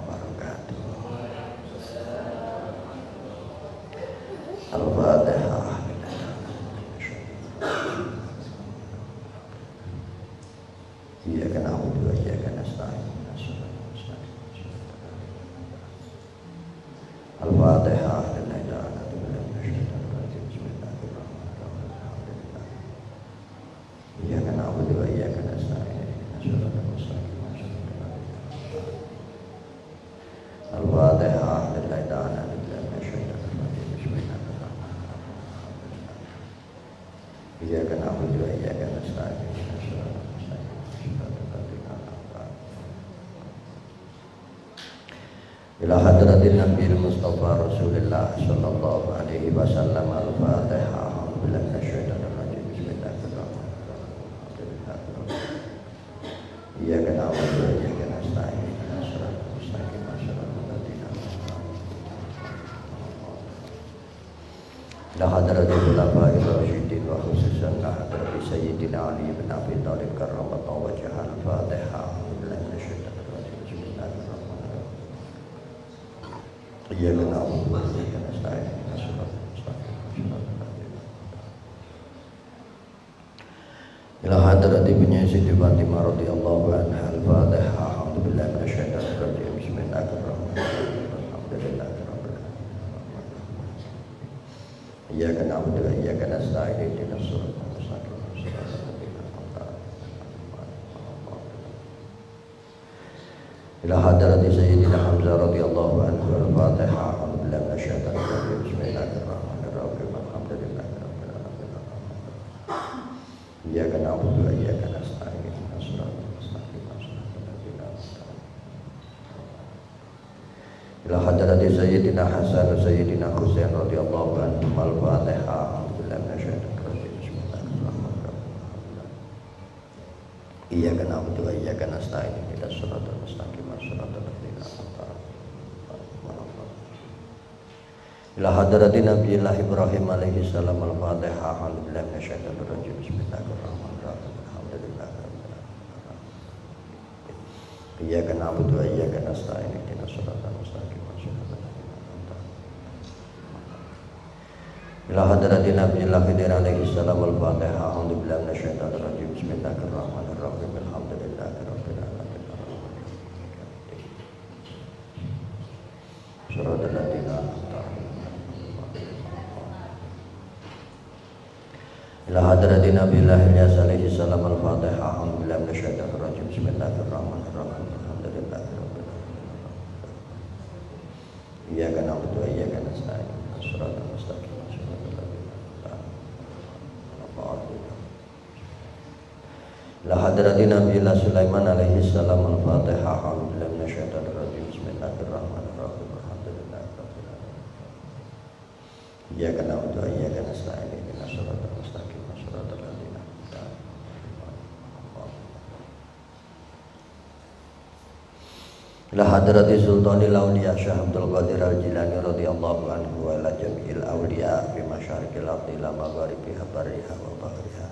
wabarakatuh. Al-Fatihah. Iya kan aku juga iya kan nasta'in. Al-Fatihah. Iya kan aku juga iya kan nasta'in. Ila hadratin Nabi Mustafa Rasulullah sallallahu alaihi wasallam. Al-Fatihah. Ila hadratin ulama ar-rasyidin wa khususan ila hadrati Sayyidina Ali bin Abi Thalib karramallahu wajhahu. Al-Fatihah. Iya kan Allah, iya kan saya, kita sudah ila hadrati punya Siti Fatimah radhiyallahu anha. Al-Fatihah. Alhamdulillah minasyaitonir rajim. Bismillahirrahmanirrahim. Alhamdulillah rabbil alamin. Iya kan Allah, iya kan saya, kita sudah ila hadrati Sayyidina Hamzah radhiyallahu anhu. Al-Fatihah. Alhamdulillah minasyaitonir rajim. Bismillahirrahmanirrahim. Alhamdulillah rabbil alamin. Iyyaka na'budu wa iyyaka nasta'in. Ihdinas siratal mustaqim. Siratal ladzina an'amta 'alaihim. Ila hadrati Sayyidina Hasan wa Sayyidina Husain radhiyallahu anhum. Al-Fatihah. Alhamdulillah minasyaitonir rajim. Bismillahirrahmanirrahim. Iyyaka na'budu wa iyyaka nasta'in. Ihdinas siratal mustaqim. Ila hadrati Nabiullah Ibrahim alaihi salam. Al-Fatihah. Alhamdulillah minasyaitonir rajim. Bismillahirrahmanirrahim. Alhamdulillah rabbil alamin. Iyyaka na'budu wa iyyaka nasta'in. Ihdinas siratal mustaqim. Ila hadrati Nabiullah Khidir alaihi salam. Al-Fatihah. Alhamdulillah minasyaitonir rajim. Bismillahirrahmanirrahim. Alhamdulillah rabbil alamin. Siratal ladzina an'amta 'alaihim. Ila hadratin Nabiullah Ilyas alaihi salam. Al-Fatihah. Alhamdulillah minasyaitonir rajim. Bismillahirrahmanirrahim. Alhamdulillah rabbil alamin. Iyyaka na'budu wa iyyaka nasta'in. Siratal mustaqim. Siratal ladzina an'amta 'alaihim. Ila hadratin Nabiullah Sulaiman alaihi salam. Al-Fatihah. Alhamdulillah minasyaitonir rajim. Bismillahirrahmanirrahim. Iya karena untuk iya karena setelah ini kita surat mustaqim surat terlalu kita. Ila hadrati Sultanil Auliya Syekh Abdul Qadir Al-Jilani radhiyallahu anhu wa ila jami'il auliya fi masyariqil ardi la magharibiha bariha wa bahriha.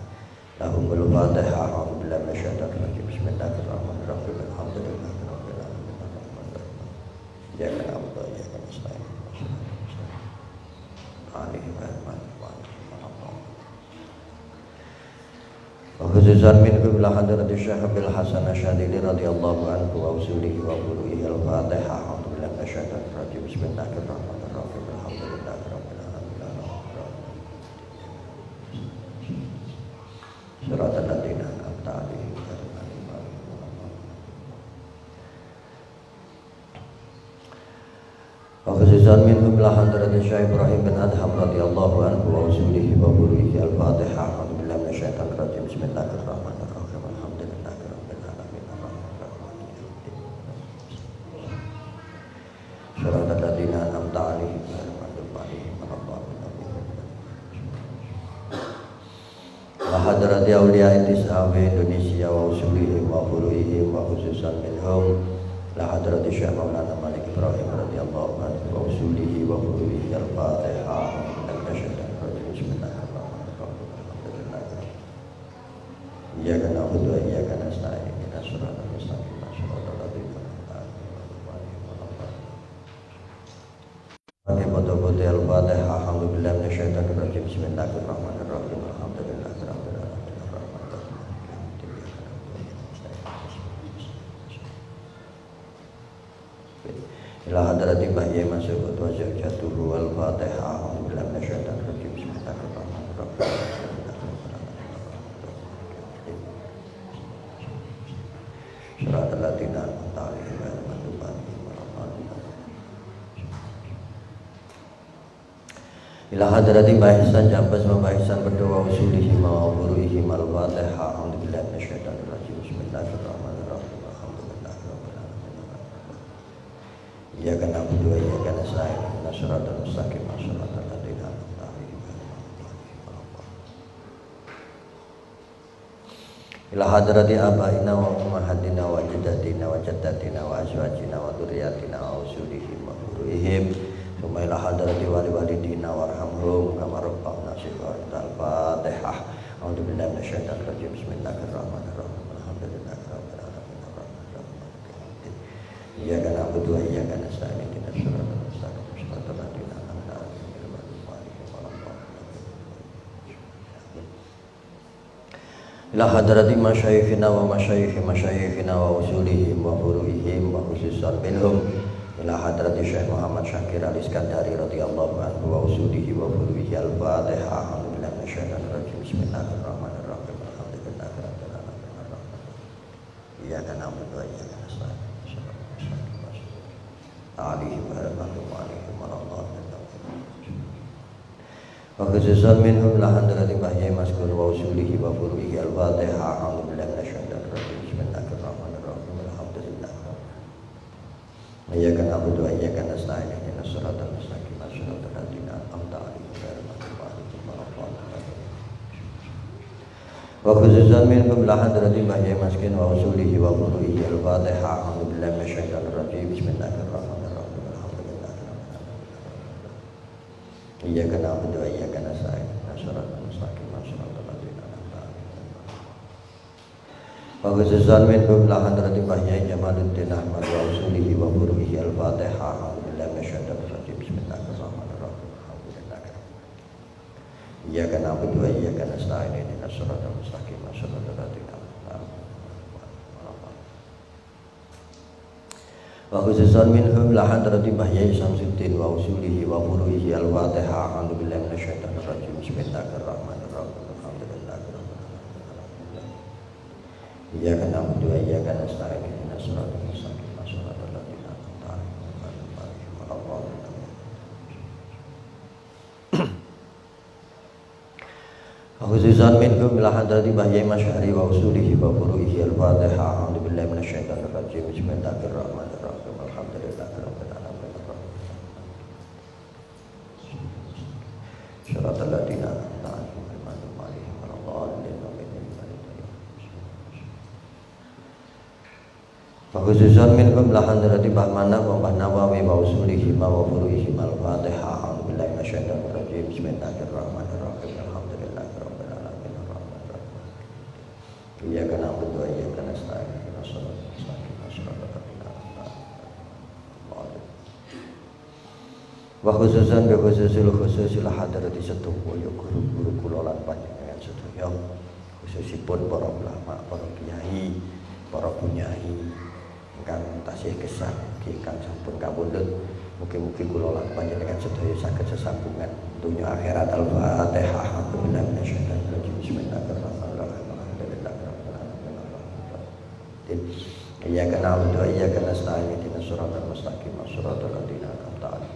Lahumul Fatihah. Alhamdulillah minasyaitonir rajim. Bismillahirrahmanirrahim. Alhamdulillah rabbil alamin. Iya karena untuk iya karena setelah ini. Khususan min qibla hadrati Syekh Abil Hasan Asyadili radhiyallahu anhu wa usulihi wa buluihi. Al-Fatihah. Alhamdulillah minasyaitonir rajim. Bismillahirrahmanirrahim. Alhamdulillah rabbil alamin. Siratal ladzina an'amta 'alaihim. Khususan min qibla hadrati Syekh Ibrahim bin Adham radhiyallahu anhu wa usulihi wa buluihi. Al-Fatihah. Syaitan rajim. Bismillahirrahmanirrahim. Alhamdulillah rabbil alamin. Suratul Al-Ladina an'amta 'alaihim. Wa hadrati awliya tis'a fi Indonesia wa usulihim wa furu'ihim wa khususan minhum la hadrati Syekh Maulana Malik Ibrahim radhiyallahu anhu wa usulihi wa furu'ihil Fatihah. Iya karena Allah, iya karena saya, kita surat mustaqim. Ila hadrati ba'iyah masuk ketua syarjatu ruwal fatihah alhamdulillah nasyaitan rajim sebentar pertama surat al-latina mentari bantu-bantu ila hadrati bahisan jambas membahisan berdoa usulih himau buruh himal fatihah alhamdulillah nasyaitan rajim sebentar pertama ya karena berdua ya karena saya nasirat dan mustaqim nasirat dan tidak mengetahui ila hadrati abaina wa ummahatina wa jaddatina wa jaddatina wa azwajina wa dzurriyyatina wa usulihim wa furuihim summa ila hadrati wali walidina warhamhum kama rabbana saghira al-fatihah a'udzu billahi minasyaitonir rajim bismillahirrahmanirrahim alhamdulillahi rabbil ya karena berdua ya karena saya tidak surat besar surat tadi akan ada ila hadrati masyayikhina wa masyayikh wa usulihim wa furuihim wa khususan minhum ila hadrati Syekh Muhammad Syakir Al-Iskandari radhiyallahu anhu wa usulihi wa furuihi al-Fatihah alhamdulillah nasyaitanir rajim bismillahirrahmanirrahim alhamdulillah rabbil alamin ya karena berdua ya karena saya alaihi wa rahmatullahi wa barakatuh wa khususan minhum la hadrati ba'iyah maskur wa usulihi wa furu'ihi al-fatihah alhamdulillah nasyaitanir rajim bismillahirrahmanirrahim alhamdulillah iyyaka na'budu wa iyyaka nasta'in ihdinas siratal mustaqim siratal ladzina an'amta alaihim ghairil maghdubi alaihim waladdallin wa khususan minhum la hadrati ba'iyah maskin wa usulihi wa furu'ihi al-fatihah alhamdulillah nasyaitanir rajim bismillahirrahmanirrahim iya karena berdoa iya karena saya nasirat mustaqim nasirat al-ladina wa khususan min hublah hadrati bahya Jamaluddin Ahmad wa usulihi wa furuihi al-fatihah alhamdulillah nasyaitanir rajim bismillahirrahmanirrahim alhamdulillah iya karena berdoa iya karena saya nasirat mustaqim nasirat al-ladina wa khususan minhum la hadrati Bahyai Syamsuddin wa usulihi wa furuihi al-Fatihah alhamdulillah minasyaitanir rajim bismillahirrahmanirrahim alhamdulillah ya kana abdu wa ya kana sa'id nasrat mustaqim nasrat al-ladina ta'ala wa khususan minhum la hadrati Bahyai Masyari wa usulihi wa furuihi al-Fatihah alhamdulillah minasyaitanir rajim bismillahirrahmanirrahim alhamdulillah rabbil alamin syaratal ladina ta'ala alhamdulillah rabbil alamin wa khususan minkum la hadrati bahmana wa bahnawawi wa usulihi wa furuihi al-fatihah alhamdulillah nasyaitanir rajim bismillahirrahmanirrahim alhamdulillah rabbil alamin ya kana abdu ya kana sa'id wa khususan bi khususil khususil hadrati setuhu ya guru-guru kula lan panjenengan sedaya khususipun para ulama, para kiai, para bunyai ingkang tasih gesang ingkang sampun kapundhut mugi-mugi kula lan panjenengan sedaya saged sesambungan dunya akhirat al-Fatihah alhamdulillah nasyaitanir rajim bismillahirrahmanirrahim alhamdulillah rabbil alamin iyyaka na'budu wa iyyaka nasta'in ihdinas siratal mustaqim siratal ladzina an'amta alaihim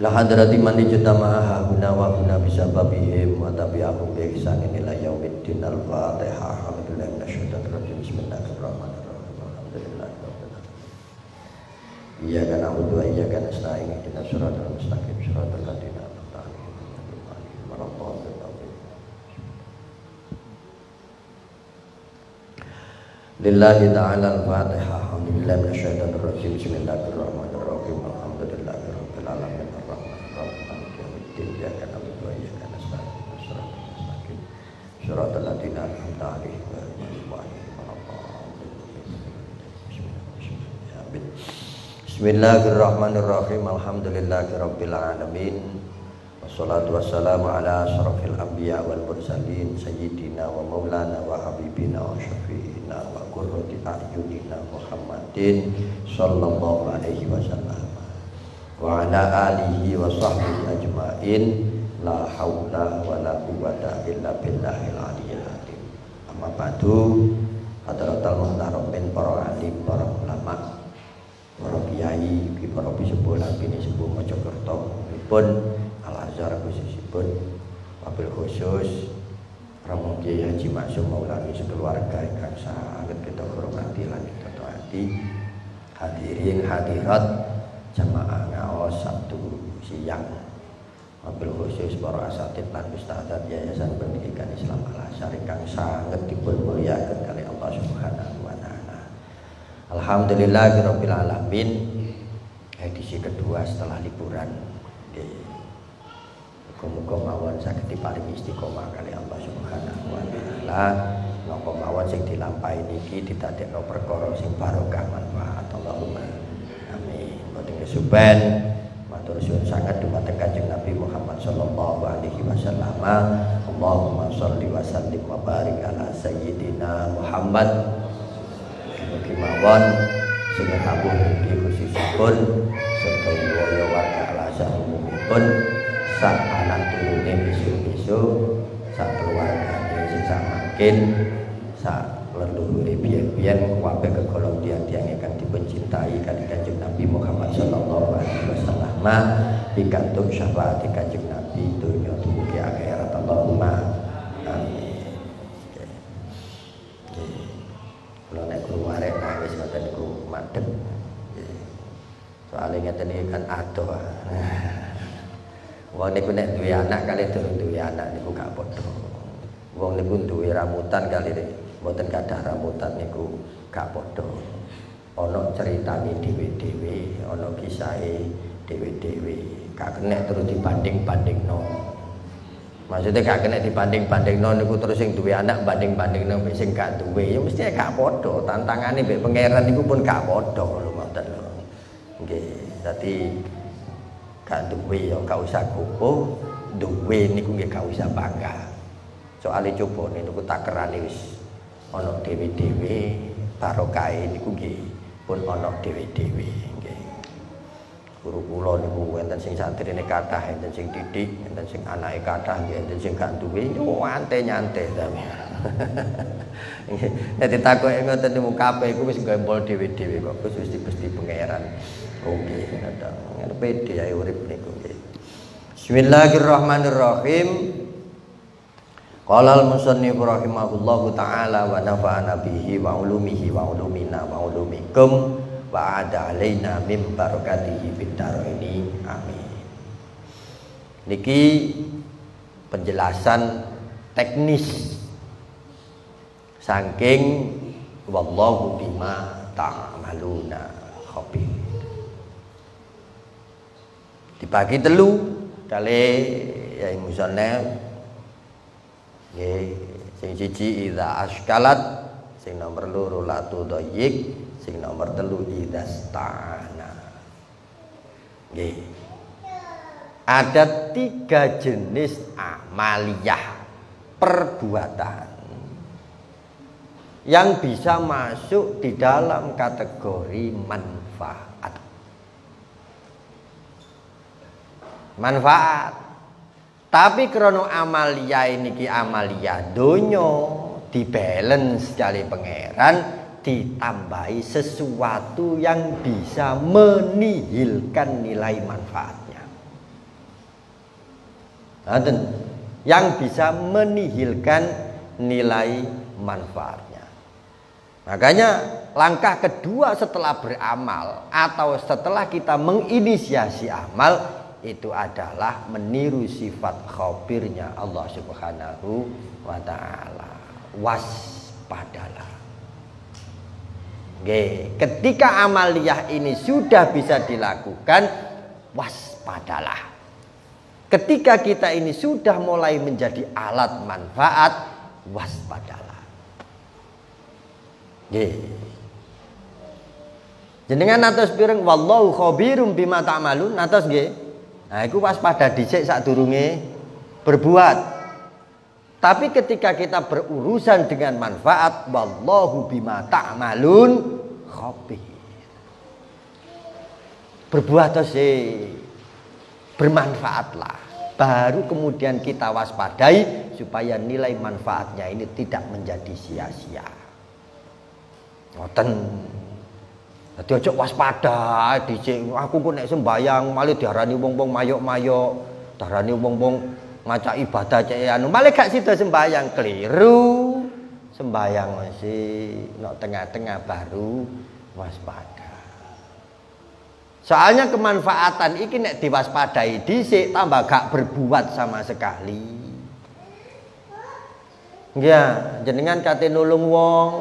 la hadrati man ijtama'a huna wa huna bisababihim wa tabi'ahum bi ihsanin ila yaumiddin al-fatihah alhamdulillah nasyaitanir rajim bismillahirrahmanirrahim alhamdulillah rabbil alamin iya kana abdu wa iya kana sa'in ihdinas siratal mustaqim siratal ladzina an'amta alaihim ghairil maghdubi alaihim lillahi ta'ala al-fatihah alhamdulillah nasyaitanir rajim bismillahirrahmanirrahim alhamdulillah rabbil alamin ya karena berdoa ya karena salat salat salat صراط الذين أنعمت عليهم غير المغضوب عليهم ولا الضالين. Bismillahirrahmanirrahim. Alhamdulillahirabbil alamin. Wassalatu wassalamu ala asyrafil anbiya wal mursalin sayyidina wa maulana wa habibina wa syafiina wa qurrati a'yunina Muhammadin sallallahu alaihi wasallam wa ala alihi wa sahbihi ajmain. La haula wa la quwwata illa billahil aliyyil azim. Amma ba'du. Hadratul muhtaramin para alim, para ulama, para kiai, para bisepuh lagine sepuh Mojokerto pun Al-Azhar khususipun wabil khusus Romo Kiai Haji Maksum Maulani sekeluarga ingkang sanget kita hormati lan kita taati. Hadirin hadirat jamaah ngaos Sabtu siang, wabil khusus para asatid lan ustadzat Yayasan Pendidikan Islam Al-Azhar ingkang sanget dipunmulyakaken kali Allah Subhanahu wa taala. Alhamdulillahirabbil alamin. Edisi kedua setelah liburan. Muga-muga mawon saged diparingi istiqomah kali Allah Subhanahu wa taala. Napa mawon sing dilampahi niki didadekno perkara sing barokah manfaat. Allahumma amin. Boten kesuben matur suwun sanget dumateng Kanjeng Nabi Muhammad sallallahu alaihi wasallam. Allahumma shalli wa sallim wa barik ala sayyidina Muhammad. Mugi mawon sing kabeh niki khususipun sedaya warga Al-Azhar umumipun sak anak turune besuk-besuk, sak keluargane sisa makin, sak leluhure biyen-biyen kabeh kegolong tiyang-tiyang ingkang dipuncintai kali Kanjeng Nabi Muhammad sallallahu alaihi wasallam. Pikantuk syafaat Kanjeng Nabi dunya dumugi akhirat. Allahumma amin. Kalau nek keluarek nangis mboten niku madeg. Soale ngeten iki kan adoh. Wong niku nek duwe anak kali durung duwe anak niku gak padha. Wong niku duwe rambutan kali mboten kathah rambutan niku gak padha. Ana critane dhewe-dhewe, ana kisahe dewe-dewe, gak kena terus dibanding-bandingno. Maksudnya gak kena dibanding-bandingno niku terus sing duwe anak banding-bandingno mbek sing gak duwe. Ya mesti gak padha, tantangane mbek pangeran niku pun gak padha lho ngoten lho. Nggih, dadi gak duwe ya gak usah gopo, duwe niku nggih gak usah bangga. Soale cobane niku takerane wis ana dewe-dewe, barokahe niku nggih pun ana dewe-dewe. Guru kula niku enten sing santrine kathah, enten sing titik, enten sing anake kathah, enten sing gak duwe, yo ante-nyante ta. Nek ditakoki ngoten niku kabeh iku wis gempol dhewe-dhewe kok, wis dibesti pangeran. Oke, ada ngarepe dhewe urip niku nggih. Bismillahirrahmanirrahim. Qala al-musannif rahimahullahu taala wa nafa'ana bihi wa ulumihi wa ulumina wa ulumikum. Wa ada alaina mim barakatihi bidaro ini amin. Niki penjelasan teknis saking wallahu bima ta'maluna khabir. Dibagi telu kali ya musannaf nggih, sing siji idza askalat, sing nomor loro latu doyik, sing nomor telu idastana. Nggih. Ada tiga jenis amaliyah perbuatan yang bisa masuk di dalam kategori manfaat. Manfaat. Tapi krono amaliyah ini ki amaliyah donya dibalance kali pangeran, ditambahi sesuatu yang bisa menihilkan nilai manfaatnya. Yang bisa menihilkan nilai manfaatnya. Makanya langkah kedua setelah beramal atau setelah kita menginisiasi amal itu adalah meniru sifat khabirnya Allah Subhanahu wa taala. Waspadalah. Oke, ketika amaliyah ini sudah bisa dilakukan, waspadalah. Ketika kita ini sudah mulai menjadi alat manfaat, waspadalah. Nggih. Jenengan atus piring wallahu khabirum bima ta'malun atus nggih. Nah, iku waspada dhisik sadurunge berbuat. Tapi ketika kita berurusan dengan manfaat, wallahu bima ta'malun khabir. Berbuat sih, bermanfaatlah. Baru kemudian kita waspadai supaya nilai manfaatnya ini tidak menjadi sia-sia. Ngoten. Dadi ojo waspada dhisik. Aku kok nek sembayang malah diarani wong-wong mayok-mayok, diarani wong-wong maca ibadah cek anu malah gak sida sembayang keliru. Sembayang masih nok tengah-tengah baru waspada. Soalnya kemanfaatan iki nek diwaspadai dhisik tambah gak berbuat sama sekali. Ya, jenengan kate nulung wong.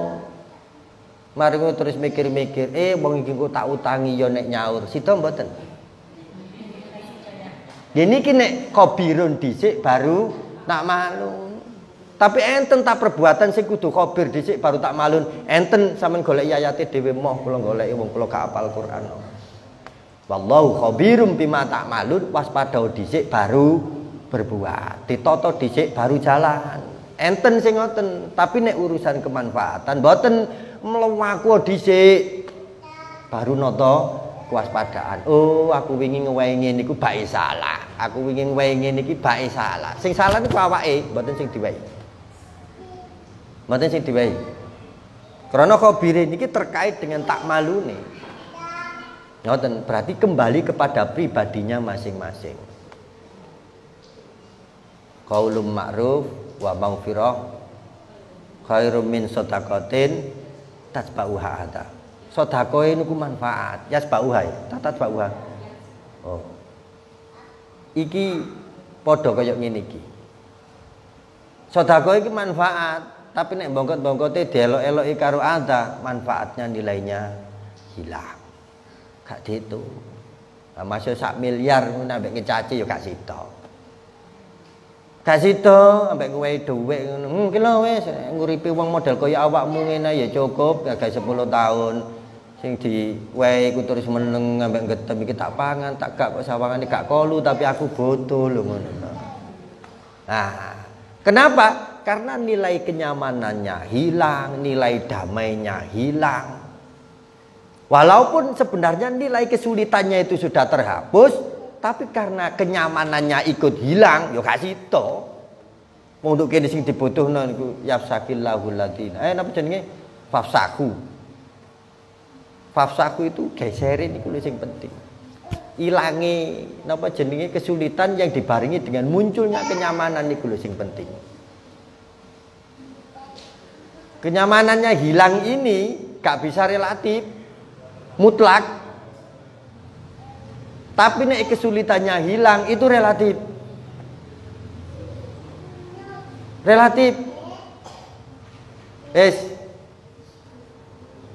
Mari terus mikir-mikir, wong iki kok tak utangi ya nek nyaur. Sida mboten? Ini kini kobirun dhisik baru tak malun. Tapi enten tak perbuatan sing kudu kobir dhisik baru tak malun. Enten sampean golek yayate dhewe moh kula goleki wong kula gak hafal Quran. Wallahu khabirum bima ta'malun, waspada dhisik baru berbuat. Ditoto dhisik baru jalan. Enten sing ngoten, tapi nek urusan kemanfaatan mboten mlewaku dhisik baru noto kewaspadaan. Oh, aku wingi ngewehi ngene iku bae salah. Aku wingi ngewehi ngene iki bae salah. Sing salah niku awake, mboten sing diwehi. Mboten sing diwehi. Karena khabire niki terkait dengan takmalune. Ngoten, berarti kembali kepada pribadinya masing-masing. Qaulum ma'ruf wa maghfirah khairum min shadaqatin tatba'uha adza. Sedekah niku manfaat, yasbauha, tatbauha. Oh. Iki padha kaya ngene iki. Sedekah iki manfaat, tapi nek bongkot-bongkote dielok-eloki karo ada, manfaatnya nilainya hilang. Gak ditu. Lah masuk sak miliar ngono ambek ngecaci ya gak sida. Gak sida ambek ngewehi dhuwit ngono. Mungkin lho wis nguripi wong model kaya awakmu ngene ya cukup, gak 10 tahun. Sing diwehi ku terus meneng ambek ngetem iki tak pangan tak gak kok sawangane gak kolu tapi aku butuh lho ngono. Nah, kenapa? Karena nilai kenyamanannya hilang, nilai damainya hilang. Walaupun sebenarnya nilai kesulitannya itu sudah terhapus, tapi karena kenyamanannya ikut hilang, yo gak sito. Wong nduk kene sing dibutuhno niku yafsakillahul ladina. Napa jenenge? Fafsaku. Fafsaku itu geserin itu yang penting. Ilangi napa jenenge kesulitan yang dibarengi dengan munculnya kenyamanan itu yang penting. Kenyamanannya hilang ini gak bisa relatif mutlak. Tapi nek kesulitannya hilang itu relatif. Relatif.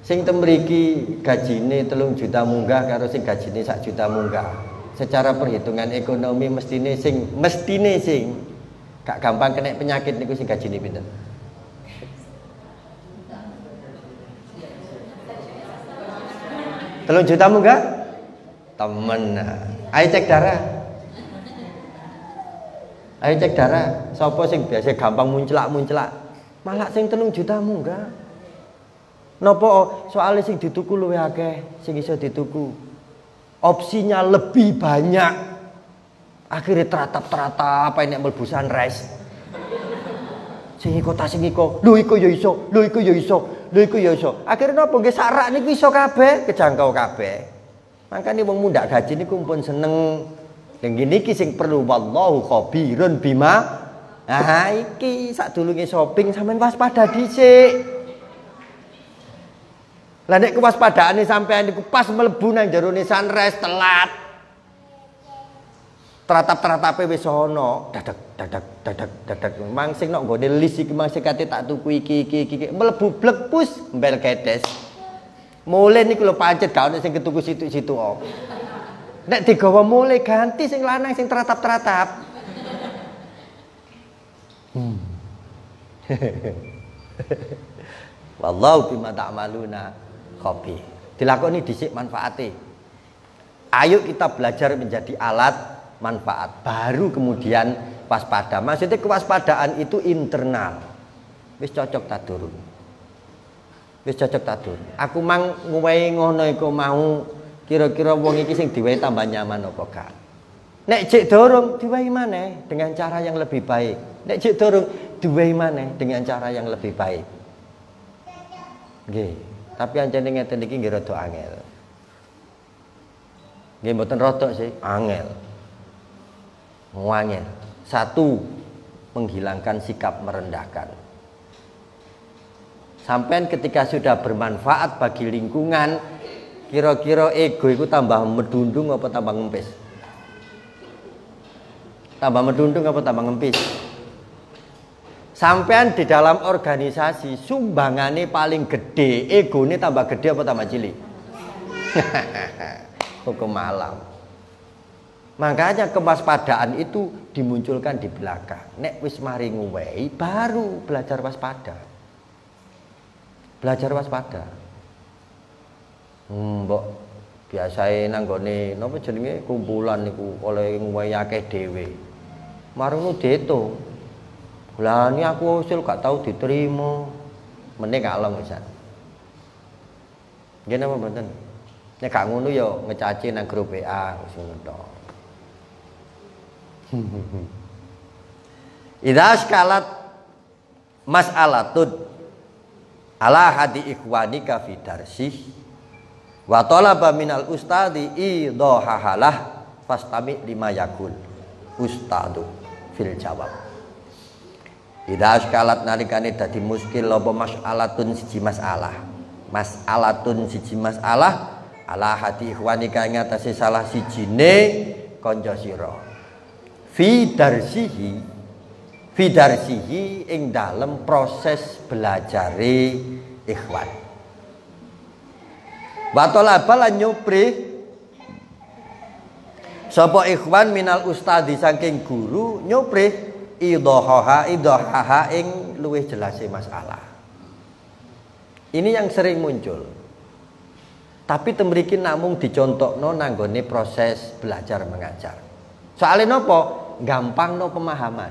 Sing temriki gajine 3 juta munggah karo sing gajine 1 juta munggah. Secara perhitungan ekonomi mestine sing gak gampang kena penyakit niku sing gajine pinten? Telung juta munggah? Temen. Ayo cek darah. Sopo sing biasa gampang muncelak? Malah sing 3 juta munggah. Nopo soalnya sing dituku luwih akeh, sing iso dituku opsinya lebih banyak, akhirnya teratap apa ini melbusan res. Sing iko yo iso. Akhirnya nopo nggih sarak niku iso kabeh, kejangkau kabeh. Makane wong mundak gaji niku pun seneng. Ning niki sing perlu wallahu khabirun bima. Nah iki sadurunge shopping sampean waspada dhisik. Lah nek kewaspadaane sampean niku pas mlebu nang jero ne sunrise telat. Teratap-teratape wis ana, dadak. Mang sing nok nggone list iki mang sekate tak tuku iki. Mlebu blepus mbel ketes. Mule niku lho pancet gak ono sing ketuku situ-situ kok. Nek digawa mule ganti sing lanang sing teratap-teratap. Wallahu bima ta'maluna khabir. Dilakoni dhisik manfaate. Ayo kita belajar menjadi alat manfaat. Baru kemudian waspada. Maksudnya kewaspadaan itu internal. Wis cocok ta durung? Wis cocok ta durung? Aku mang nguwahi ngono iku mau kira-kira wong iki sing diwehi tambah nyaman apa gak? Nek cek dorong, diwehi maneh dengan cara yang lebih baik. Nek cek dorong, diwehi maneh dengan cara yang lebih baik. Nggih, tapi ancen ngeten iki nggih rada angel. Nggih mboten rada sih, angel. Angel. Satu, menghilangkan sikap merendahkan. Sampai ketika sudah bermanfaat bagi lingkungan, kira-kira ego itu tambah medundung apa tambah ngempis? Tambah mendundung apa tambah ngempis. Sampean di dalam organisasi sumbangannya paling gede, ego ini tambah gede apa tambah cilik? Hukum malam. Makanya kewaspadaan itu dimunculkan di belakang. Nek wis mari nguwehi baru belajar waspada. Belajar waspada. Mbok biasae nanggone napa jenenge kumpulan niku oleh nguwehi akeh dhewe. Marung deto, bulan ini aku usul gak tahu diterima, mending kalem misal. Gini apa benten? Nek gak ngono ya ngecaci nang grup WA ngono to. Idza skalat mas'alatud ala hadi ikhwanika fi darsih wa talaba minal ustadi idohahalah fastami lima yakul ustadu fil jawab. Idza askalat nalikane dadi muskil apa mas'alatun siji masalah. Mas'alatun siji masalah ala hati ikhwanika ing atase salah sijine kanca sira. Fi darsihi ing dalem proses belajare ikhwan. Wa talaba lan nyupri sapa ikhwan minal ustadi saking guru nyopre idohaha ing luwih jelase masalah. Ini yang sering muncul. Tapi temriki namung dicontokno nanggone proses belajar mengajar. Soale nopo? Gampangno pemahaman.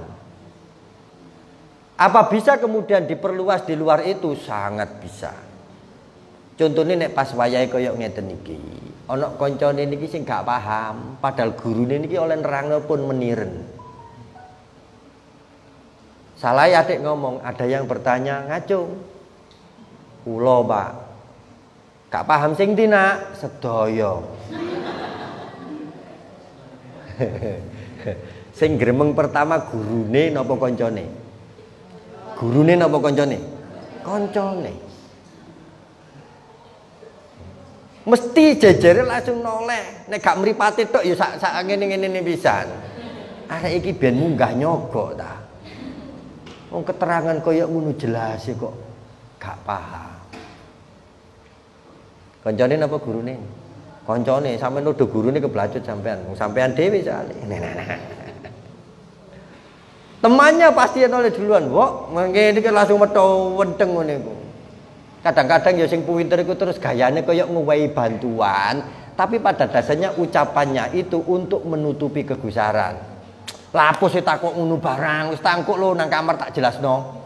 Apa bisa kemudian diperluas di luar itu? Sangat bisa. Contohnya nek pas wayahe koyo ngeten iki. Ana kancane niki sing gak paham, padahal gurune niki oleh nerangno pun meniren. Salah adik ngomong, ada yang bertanya, "Ngacung. Kula, Pak. Gak paham sing ndi, Nak? Sedaya." Sing gremeng pertama gurune napa kancane? Gurune napa kancane? Kancane. Mesti jejere langsung noleh. Nek gak mripate tok ya sak ngene-ngene pisan. Arek iki ben munggah nyogok ta. Wong keterangan koyo ngono jelas kok gak paham. Kancane napa gurune? Kancane sampean nuduh gurune keblacut sampean. Wong sampean dhewe soalé. Temannya pasti noleh duluan, "Wok, ngene iki langsung metu wenteng ngene iku." Kadang-kadang ya sing pinter iku terus gayane koyo nguwehi bantuan, tapi pada dasarnya ucapannya itu untuk menutupi kegusaran. Lapus tak kok ngono barang, wis tangkuk lho nang kamar tak jelasno.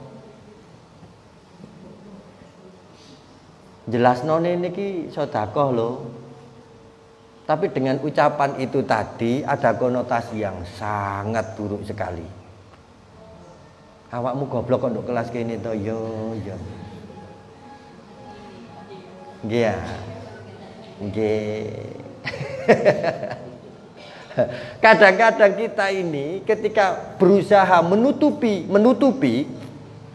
Jelasno ini ki sedekah lho. Tapi dengan ucapan itu tadi ada konotasi yang sangat buruk sekali. Awakmu goblok kok nduk kelas kene to yo yo. Nggih. Nggih. Kadang-kadang kita ini ketika berusaha menutupi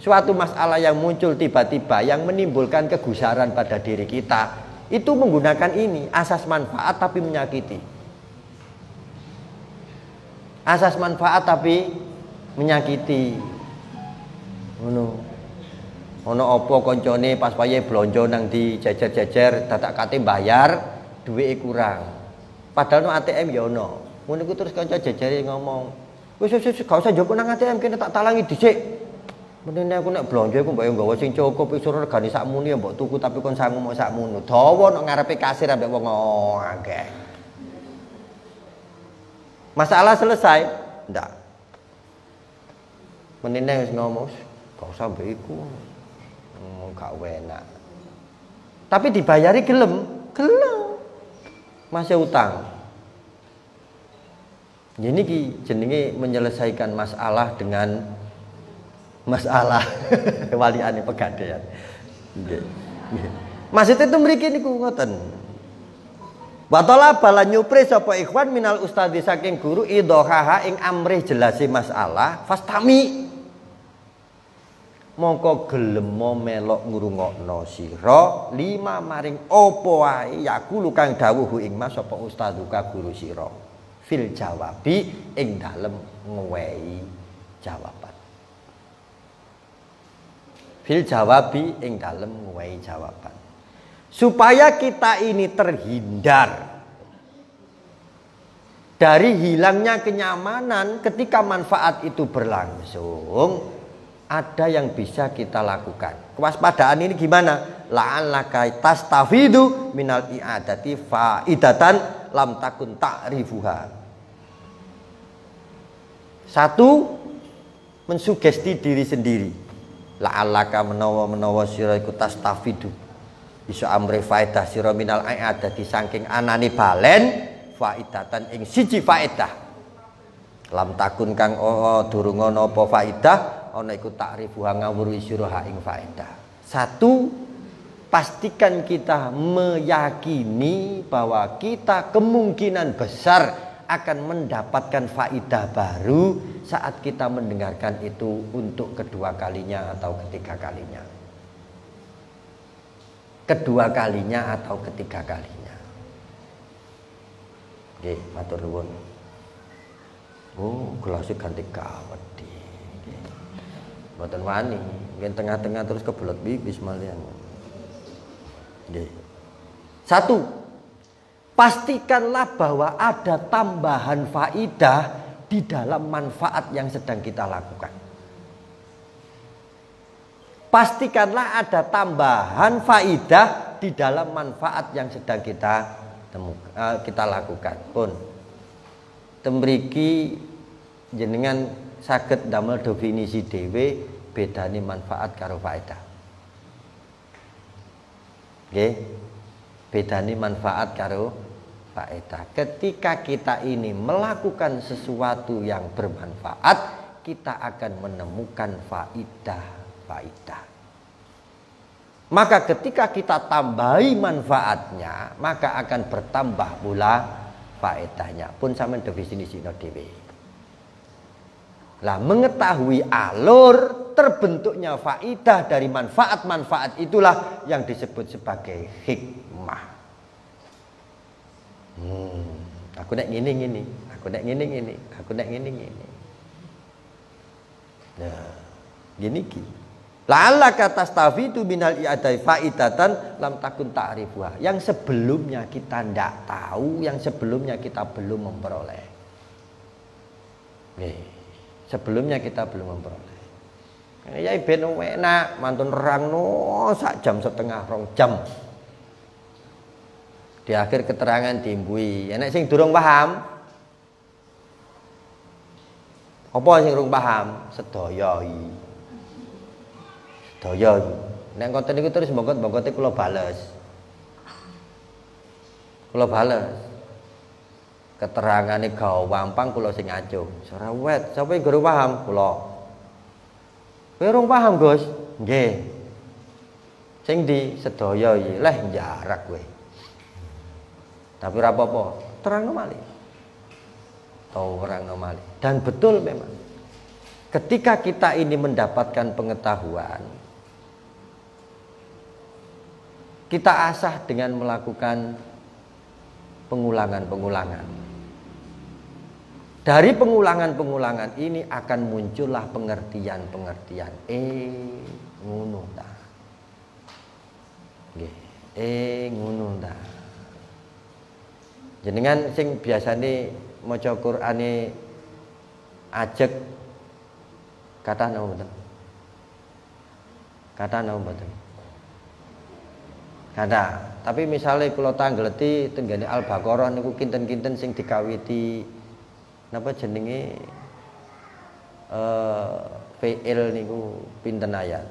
suatu masalah yang muncul tiba-tiba yang menimbulkan kegusaran pada diri kita, itu menggunakan ini, asas manfaat tapi menyakiti. Asas manfaat tapi menyakiti. Ngono. Ono opo koncone pas paye blonjo nang di jejer-jejer dadak kate bayar duwike kurang. Padahal no ATM ya ono. Ngono iku terus kanca jejere ngomong, "Wis gak usah njupuk nang ATM kene tak talangi dhisik." Mending aku nak belanja aku mbok yo nggawa sing cukup isur regane sakmune mbok tuku tapi kon sangu mok sakmono. Dawa nek ngarepe kasir ambek wong akeh. Masalah selesai? Ndak. Mending wis ngomong, gak usah mbek iku. Gak enak. Tapi dibayari gelem, gelem. Masih utang. Jadi ki jenenge menyelesaikan masalah dengan masalah waliane pegadaian. Nggih. Maksudnya itu mriki niku ngoten. Wa talaba lan nyupri sapa ikhwan minal ustadz saking guru idhaha ing amrih jelasi masalah fastami. Mongko gelem melok ngrungokno sira lima maring apa wae yakulu kang dawuh ing mas sapa ustadzuka guru sira. Fil jawabi ing dalem ngwehi jawaban. Fil jawabi ing dalem ngwehi jawaban. Supaya kita ini terhindar dari hilangnya kenyamanan ketika manfaat itu berlangsung, ada yang bisa kita lakukan. Kewaspadaan ini gimana? La'allaka tastafidu minal i'adati faidatan lam takun ta'rifuha. Satu, mensugesti diri sendiri. La'allaka menawa-menawa sira iku tastafidu iso amri faedah sira minal i'adati saking anane balen faidatan ing siji faedah lam takun kang durung ana apa faedah ana iku ta'rifuha ngawuri sira ing faedah. Satu, pastikan kita meyakini bahwa kita kemungkinan besar akan mendapatkan faedah baru saat kita mendengarkan itu untuk kedua kalinya atau ketiga kalinya. Kedua kalinya atau ketiga kalinya. Nggih, matur nuwun. Oh, gelasé ganti kawedhi. Nggih. Mboten wani, nggih tengah-tengah terus kebelet pipis malian. Nggih. Satu, pastikanlah bahwa ada tambahan faidah di dalam manfaat yang sedang kita lakukan. Pastikanlah ada tambahan faidah di dalam manfaat yang sedang kita lakukan. Pun tembriki jenengan saged damel definisi dhewe bedane manfaat karo faidah. Nggih. Bedane manfaat karo faedah. Ketika kita ini melakukan sesuatu yang bermanfaat, kita akan menemukan faedah. Maka ketika kita tambahi manfaatnya, maka akan bertambah pula faedahnya. Pun sampean definisine dhewe. Lah mengetahui alur terbentuknya faedah dari manfaat-manfaat itulah yang disebut sebagai hikmah. Aku nek ngene-ngene, aku nek ngene-ngene, aku nek ngene-ngene. Nah, gini ki. La'alla katastafitu binal i'adai faidatan lam takun ta'rifuha. Yang sebelumnya kita ndak tahu, yang sebelumnya kita belum memperoleh. Nggih. Sebelumnya kita belum memperoleh. Ya ben enak mantun rangno sak jam setengah rong jam. Di akhir keterangan diimbui, enak sing durung paham. Apa sing durung paham? Sedaya iki. Sedaya iki. Nek konten niku terus mbongkot-mbongkote kula bales. Kula bales. Keterangane gawe wampang kula sing ajung. Ora wet, sapa sing durung paham kula. Kowe rung paham, Gus? Nggih. Sing di sedaya iki leh jarak kowe. Tapi ora apa-apa, terang malih. Tau orang malih. Dan betul memang. Ketika kita ini mendapatkan pengetahuan, kita asah dengan melakukan pengulangan-pengulangan. Dari pengulangan-pengulangan ini akan muncullah pengertian-pengertian. Ngono ta. Nggih, ngono ta. Jenengan sing biasane maca Qur'ane ajeg kathah napa mboten? Kada napa mboten? Kada. Tapi misalnya kula tanggleti tenggene Al-Baqarah niku kinten-kinten sing dikawiti napa jenenge fi'il niku pinten ayat.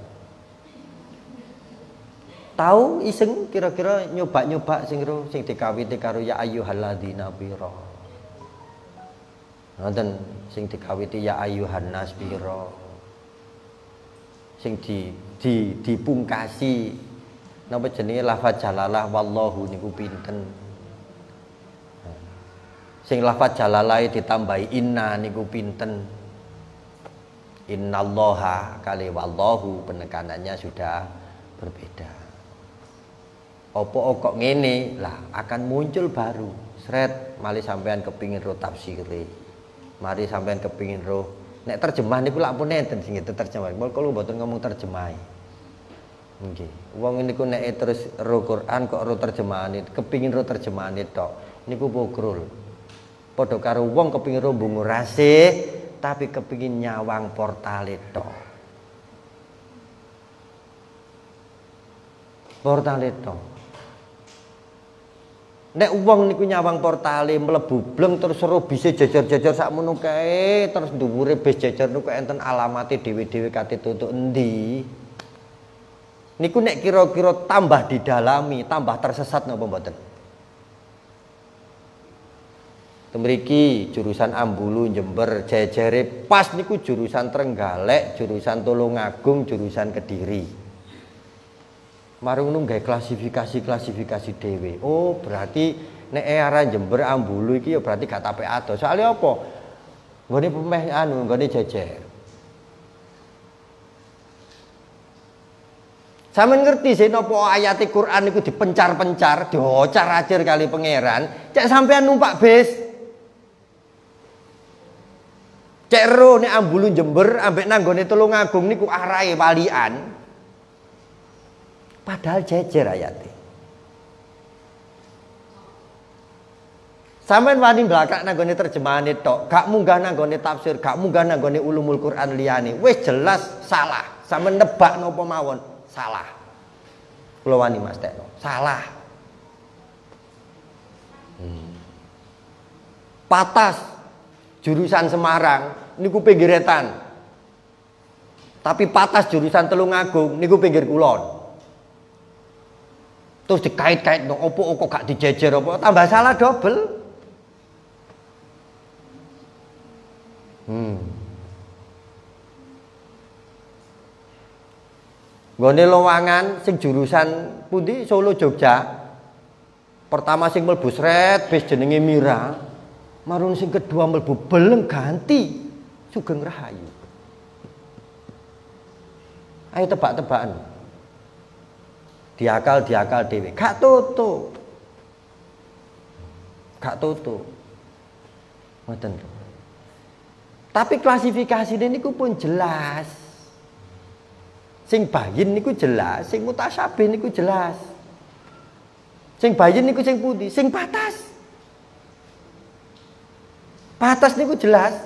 Tahu iseng kira-kira nyoba-nyoba sing ro sing dikawiti karo ya ayyuhalladzina biro. Ngoten sing dikawiti ya ayyuhan nas biro. Sing di dipungkasi napa jenenge lafaz jalalah wallahu niku pinten. Sing lafaz jalalah ditambahi inna niku pinten. Innallaha kali wallahu penekanannya sudah berbeda. Opo kok ngene lah akan muncul baru. Sret mari sampean kepingin roh tafsire. Mari sampean kepingin roh nek terjemah niku lak pun enten sing terjemah. Kalau mboten ngomong terjemah. Nggih. Wong niku nek terus roh Quran kok roh terjemahane, kepingin roh terjemahane tok. Niku pokrul. Padha karo wong kepingin roh bungo rasih tapi kepingin nyawang portale to nek wong niku nyawang portale mlebu bleng terus seru bise jejer-jejer sakmono kae terus dhuwure bis jejer niku enten alamate dhewe-dhewe kate tutuk endi niku nek kira-kira tambah didalami tambah tersesat napa mboten. Temriki jurusan Ambulu Jember jejere pas niku jurusan Trenggalek, jurusan Tulungagung, jurusan Kediri. Marung nunggae klasifikasi-klasifikasi dhewe. Oh, berarti nek era Jember Ambulu iki ya berarti gak tapek adoh. Soale apa? Nggone pemeh anu, nggone jejer. Sampeyan ngerti sih napa ayate Quran niku dipencar-pencar, diocar-acir kali pangeran, cek sampean numpak bis. Cek ro nek Ambulu Jember ambek nanggone Tulungagung niku arahe walian. Padahal jejer ayate. Sampeyan wani mblakak nanggone terjemahane tok, gak munggah nanggone tafsir, gak munggah nanggone ulumul Quran liyane. Wis jelas salah. Sampeyan nebak napa mawon salah. Kula wani Mas Tekno, salah. Patas jurusan Semarang niku pinggiretan. Tapi patas jurusan Telungagung niku pinggir kulon. Terus dikait-kait no opo kok gak dijejer opo tambah salah dobel. Nggone Lowangan sing jurusan pundi Solo Jogja. Pertama sing mlebu sret bis jenenge Mira. Marun sing kedua mlebu beleng ganti Sugeng Rahayu. Ayo tebak-tebakan. Diakal-diakal dhewe. Gak toto. Gak toto. Ngoten. Tapi klasifikasine niku pun jelas. Sing bayin niku jelas, sing mutasyabih niku jelas. Sing bayin niku sing pundi? Sing patas. Patas niku jelas.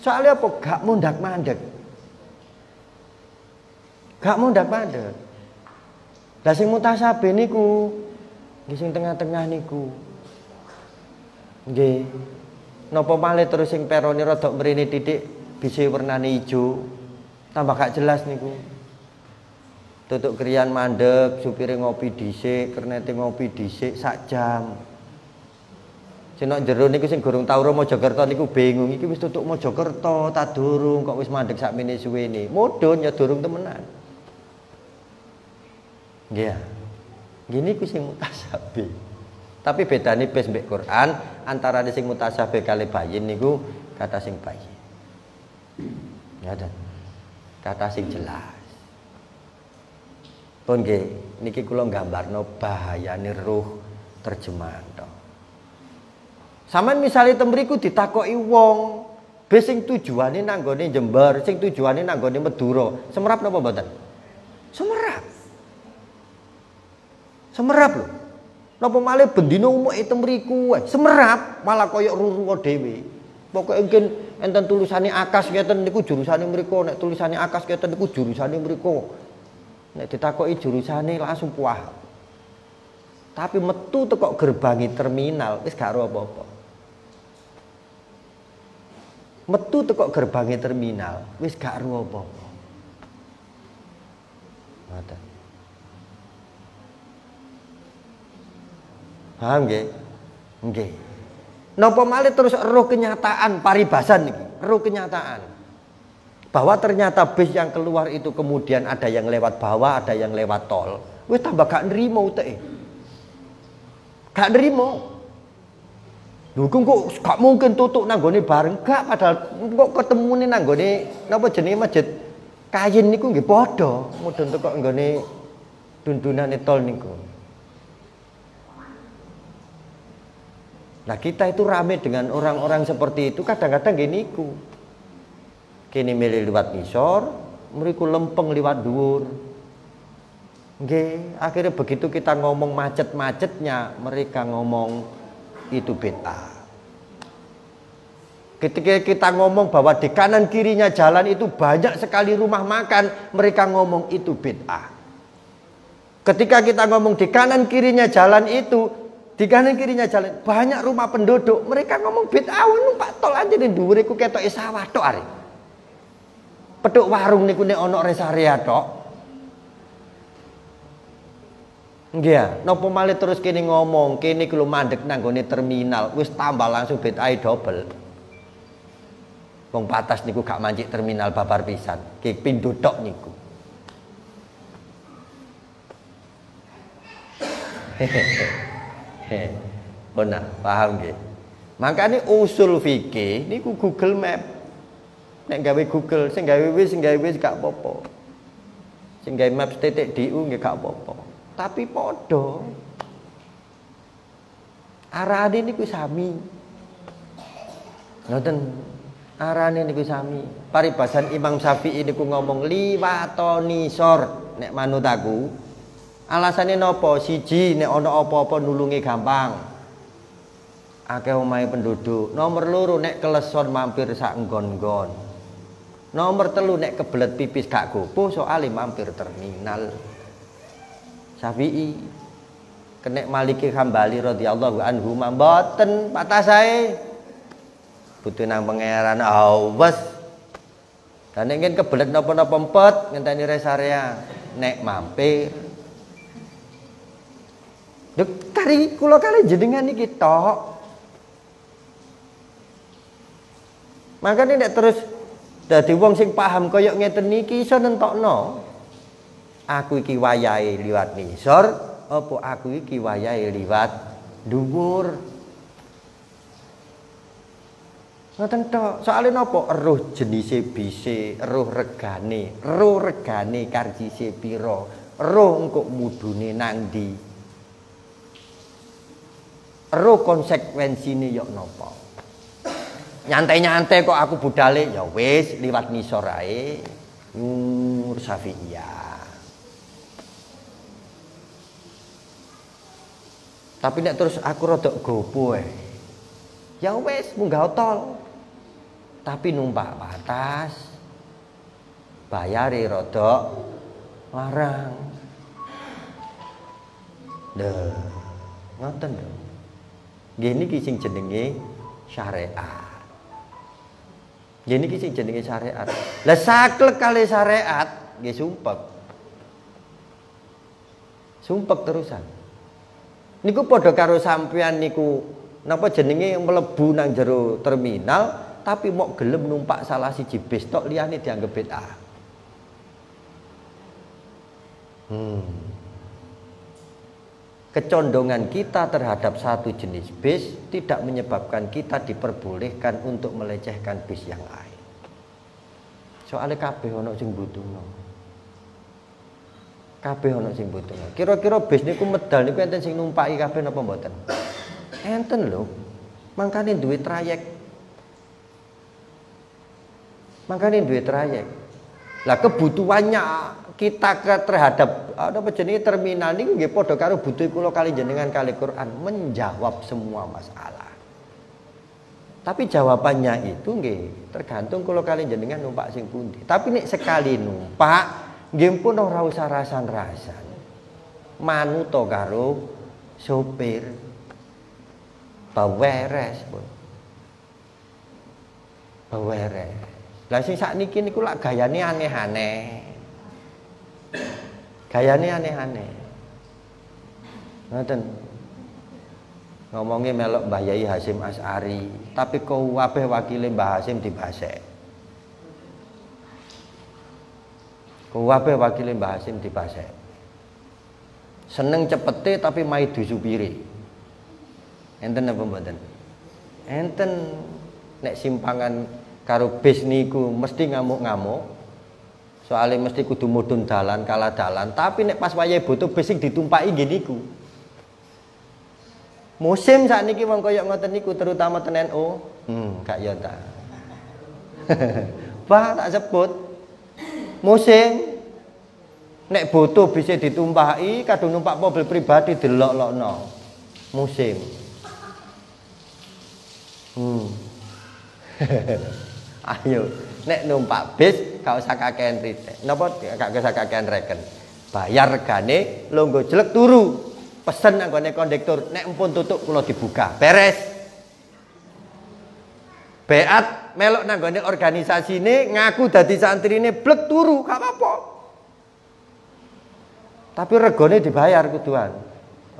Soalnya apa? Gak mondhak-mandhek. Gak mondhak-mandhek. Lah sing mutasyabih niku nggih sing tengah-tengah niku. Nggih. Napa malih terus sing perone rada mrene titik bisa warnane ijo. Tambah gak jelas niku. Tutuk kriyan mandhek, supire ngopi dhisik, kernete ngopi dhisik sak jam. Senok jero niku sing gorong tau Mojokerto niku bingung iki wis tutuk Mojokerto ta durung kok wis mandeg sakmene suwene. Mudhun ya durung temenan. Nggih. Gini ku sing mutasyabih. Tapi bedane bis mbek Quran antarane sing mutasyabih kali bayin niku kata sing bayin. Ya ta. Kata sing jelas. Pun nggih niki kula nggambarno bahayane roh terjemahan to. Saman misalnya temriku ditakoki wong, bis sing tujuane nanggone Jember, sing tujuane nanggone Madura, semerap napa mboten? Semerap. Semerap lho. Napa malih bendina umuke temriku, semerap malah koyok ruruwa dhewe. Pokoke engkin enten tulisane Akas ngeten niku jurusane mriku, nek tulisane Akas ngeten niku jurusane mriku. Nek ditakoki jurusane langsung puah. Tapi metu teko gerbangi terminal wis gak ro apa-apa. Metu teko gerbangi terminal wis gak ro apa-apa. Ngoten. Paham nggih? Nggih. Napa malih terus roh kenyataan paribasan iki, roh kenyataan. Bahwa ternyata bis yang keluar itu kemudian ada yang lewat bawah, ada yang lewat tol. Wis tambah gak nerima uteke. Gak nerima. Lho kok gak mungkin tutuk nanggone bareng gak padahal kok ketemune nanggone napa jenenge masjid Kayin niku nggih padha mudhun teko nggone dundunane tol niku. Nah, kita itu rame dengan orang-orang seperti itu kadang-kadang ngene niku. Kini milih liwat ngisor, mriku lempeng liwat dhuwur. Nggih, akhirnya begitu kita ngomong macet-macetnya, mereka ngomong itu bid'ah. Ketika kita ngomong bahwa di kanan kirinya jalan itu banyak sekali rumah makan, mereka ngomong itu bid'ah. Ketika kita ngomong di kanan kirinya jalan itu, di kanan kirinya jalan banyak rumah penduduk, mereka ngomong bid'ah. Numpak tol aja ning dhuwure ku ketok sawah tok arek. Petuk warung niku nek ana res area tok. Nggih, napa malih terus kene ngomong, kene iki lho mandeg nang gone terminal, wis tambah langsung bid'ah dobel. Wong patas niku gak mancik terminal babar pisan, ki pindho tok niku. Bener, paham nggih. Makane usul fikih niku Google Map. Nek gawe Google, sing gawe wis gak apa-apa. Sing gawe Maps titik DU nggih gak apa-apa. Tapi padha. Arane niku sami. Ngoten. Arane niku sami. Paribasan Imam Syafi'i niku ngomong liwatoni sor nek manut aku. Alasane napa? Siji nek ana apa-apa nulungi gampang. Akeh omahe penduduk. Nomor loro nek keleson mampir sak nggon-nggon. Nomor telu nek kebelet pipis gak gopoh soalnya mampir terminal. Syafi'i kenek Maliki Hambali radhiyallahu anhu mboten patasae butuh nang pangeran awas. Lah nek ngen kebelet napa-napa empet ngenteni res area nek mampir. Dek kari kula kali jenengan iki tok. Makane nek terus dadi wong sing paham kaya ngeten niki iso nentokno. Aku iki wayahe liwat ngisor apa aku iki wayahe liwat dhuwur. Ngoten tok. Soale napa? Eruh jenise bise, eruh regane karjise pira, eruh engko mudune nang ndi. Eruh konsekuensine yo napa? Nyantai-nyantai kok aku budale ya wis liwat nisor ae Nur Syafi'iyah. Tapi nek terus aku rodok gopo ya wis munggah tol. Tapi numpak batas bayari rodok larang. Lho, ngoten lho. Nggih niki sing jenenge syariat. Jadi ini sing jenenge syariat. Lah saklek kali syariat nggih sumpek. Sumpek terusan. Niku padha karo sampean niku napa jenenge mlebu nang jero terminal tapi mok gelem numpak salah siji bis tok liyane dianggep bid'ah. Kecondongan kita terhadap satu jenis bis tidak menyebabkan kita diperbolehkan untuk melecehkan bis yang lain. Soale kabeh ana sing butuhno. Kabeh ana sing butuhno. Kira-kira bis niku medal niku enten sing numpaki kabeh napa mboten? Enten lho. Mangkane duwe trayek. Mangkane duwe trayek. Lah kebutuhannya kita terhadap apa jenenge terminal niku nggih padha karo butuh kula kali jenengan kali Quran menjawab semua masalah. Tapi jawabannya itu nggih tergantung kula kali jenengan numpak sing pundi. Tapi nek sekali numpak Nggih pun ora usah rasan-rasan. Manut karo sopir. Baweres pun. Baweres. Lah sing sakniki niku lak gayane aneh-aneh. Gayane aneh-aneh. Ngoten. Ngomongnya melok Mbah Yai Hasyim As'ari, tapi kabeh wakile Mbah Hasyim dibasek. Kabeh wakile Mbah Hasyim dibasek. Seneng cepete tapi maidu supire. Enten apa mboten? Enten. Nek simpangan karo bis niku mesti ngamuk-ngamuk. Soale mesti kudu mudhun dalan kalah dalan, tapi nek pas wayahe butuh bis sing ditumpaki nggih niku. Musim saat niki wong koyok ngoten niku terutama ten NU, gak ya ta. Bah tak sebut. Musim nek butuh bisa ditumpahi, kadung numpak mobil pribadi delok-lokno. Musim. Ayo, nek numpak bis gak usah kakean ritek. Napa gak usah kakean reken? Bayar regane longgo jelek turu. Pesen anggone kondektur, nek empun tutuk kula dibuka. Beres. Beat melok nanggone organisasine ngaku dadi santrine blek turu, gak apa-apa. Tapi regane dibayar kuduan.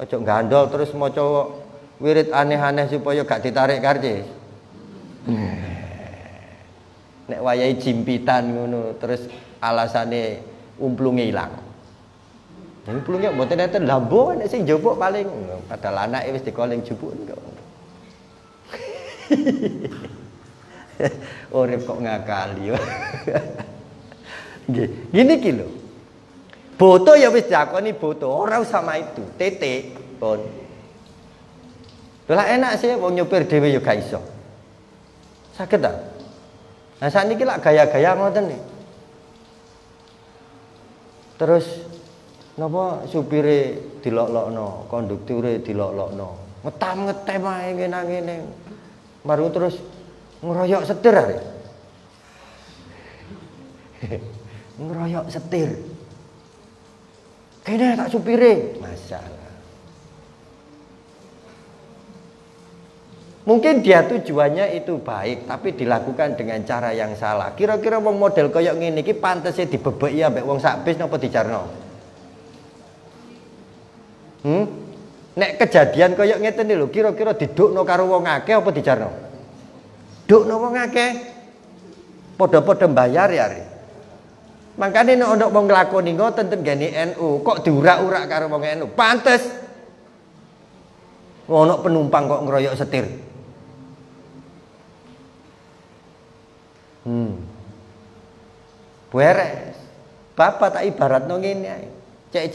Aja gandol terus maca wirid aneh-aneh supaya gak ditarik karcis. Nek wayahe jimpitan ngono terus alasane umplunge ilang. Yang pulangnya mboten enten lambo nek sing njupuk paling padahal anake wis dikoling jupuken kok. Urip kok ngakali. Nggih, ngene iki lho. Boto ya wis diakoni boto, ora usah maitu, titik pun. Lah enak sih wong nyopir dhewe ya gak iso. Saged ta? Nah sakniki lak gaya-gaya ngoten iki. Terus napa supire dilok-lokno, kondukture dilok-lokno. Ngetam-ngetem ae ngene-ngene. Baru terus ngeroyok setir arek. Ngeroyok setir. Kene tak supire, masalah. Mungkin dia tujuannya itu baik, tapi dilakukan dengan cara yang salah. Kira-kira wong model koyok ngene iki pantese dibebeki ambek wong sak bis napa dijarno? Nek kejadian koyok ngeten lho, kira-kira didukno karo wong akeh apa dijarno? Dukno wong akeh. Padha-padha mbayar ya are. Mangkane nek ana wong nglakoni ngoten ten gene NU, kok diurak-urak karo wong NU. Pantes. Ono penumpang kok ngeroyok setir. Beres. Bapak tak ibaratno ngene ae. Cek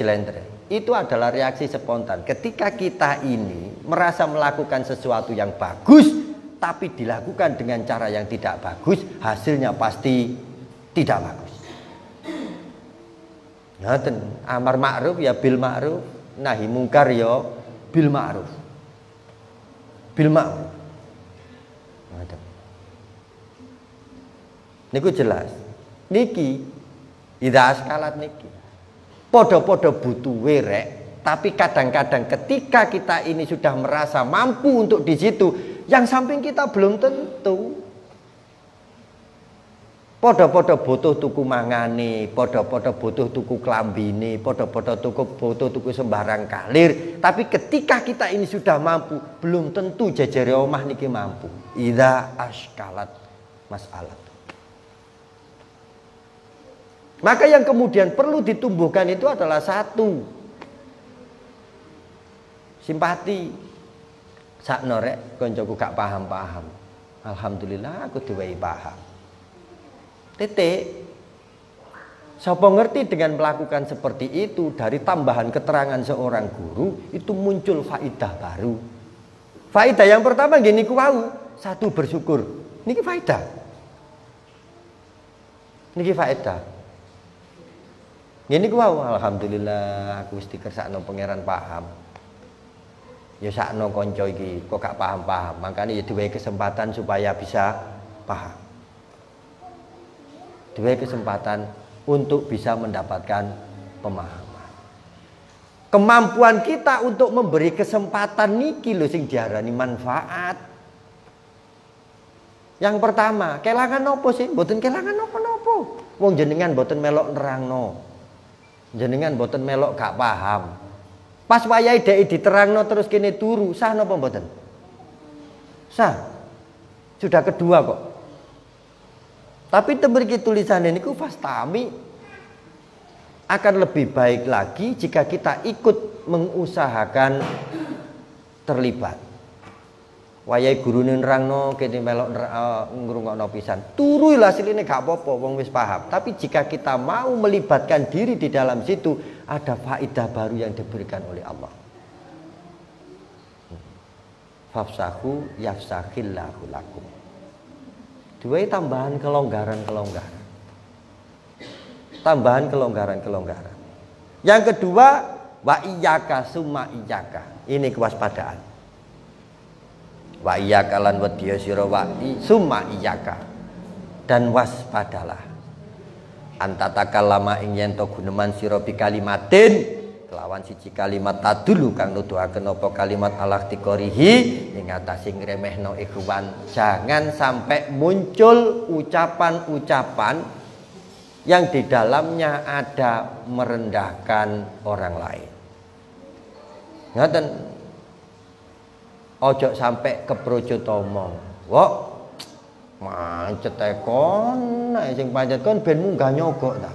jelentre. Itu adalah reaksi spontan. Ketika kita ini merasa melakukan sesuatu yang bagus, tapi dilakukan dengan cara yang tidak bagus, hasilnya pasti tidak bagus. Ngoten, amar ma'ruf ya bil ma'ruf, nahi mungkar ya bil ma'ruf. Ngoten. Niku jelas. Niki idza askalat niki. Podo-podo butuh werek, tapi kadang-kadang ketika kita ini sudah merasa mampu untuk di situ, yang samping kita belum tentu. Podo-podo butuh tuku mangane, podo-podo butuh tuku klambine, podo-podo butuh tuku sembarang kalir, tapi ketika kita ini sudah mampu, belum tentu jejere omah niki mampu. Idza askalat masalah. Maka yang kemudian perlu ditumbuhkan itu adalah satu, simpati. Sakno rek koncoku gak paham-paham. Alhamdulillah aku diwehi paham. Titik. Sapa ngerti dengan melakukan seperti itu, dari tambahan keterangan seorang guru itu muncul faidah baru. Faidah yang pertama gini ku wau, satu bersyukur. Niki faidah. Niki faidah. Ngene ku wau, alhamdulillah aku wis dikersakno pangeran paham. Ya sakno kanca iki kok gak paham-paham, makane ya diwehi kesempatan supaya bisa paham. diberi kesempatan untuk bisa mendapatkan pemahaman. Kemampuan kita untuk memberi kesempatan niki lho sing diarani manfaat. Yang pertama, kelangan nopo sih? Mboten kelangan nopo-nopo. Wong jenengan mboten melok nerangno. Jenengan mboten melok gak paham. Pas wayahe dhek diterangno terus kene turu, sah nopo mboten? Sah. Sudah kedua kok. Tapi tembriki tulisan ini ku fastami. Akan lebih baik lagi jika kita ikut mengusahakan terlibat. Wayahe gurune nerangno kene melok ngrungokno pisan. Turu lha siline gak apa-apa wong wis paham. Tapi jika kita mau melibatkan diri di dalam situ, ada faedah baru yang diberikan oleh Allah. Fafsahu yafsahillahu lakum. Duwe tambahan kelonggaran-kelonggaran. Tambahan kelonggaran-kelonggaran. Yang kedua, wa iyyaka summa iyyaka. Ini kewaspadaan. Wa iyyaka lan wedya sira wa summa iyyaka, dan waspadalah antatakallama ing yen to guneman sira bi kalimatin kelawan siji kalimat tadulu kang nuduhaken apa kalimat alaqtikorihi ing atase ngremehno ikhwan. Jangan sampai muncul ucapan-ucapan yang di dalamnya ada merendahkan orang lain. Ngaten. Ojo sampai keprojo tomong, wok mancet ekon, sing pancet kon ben munggah nyogok ta.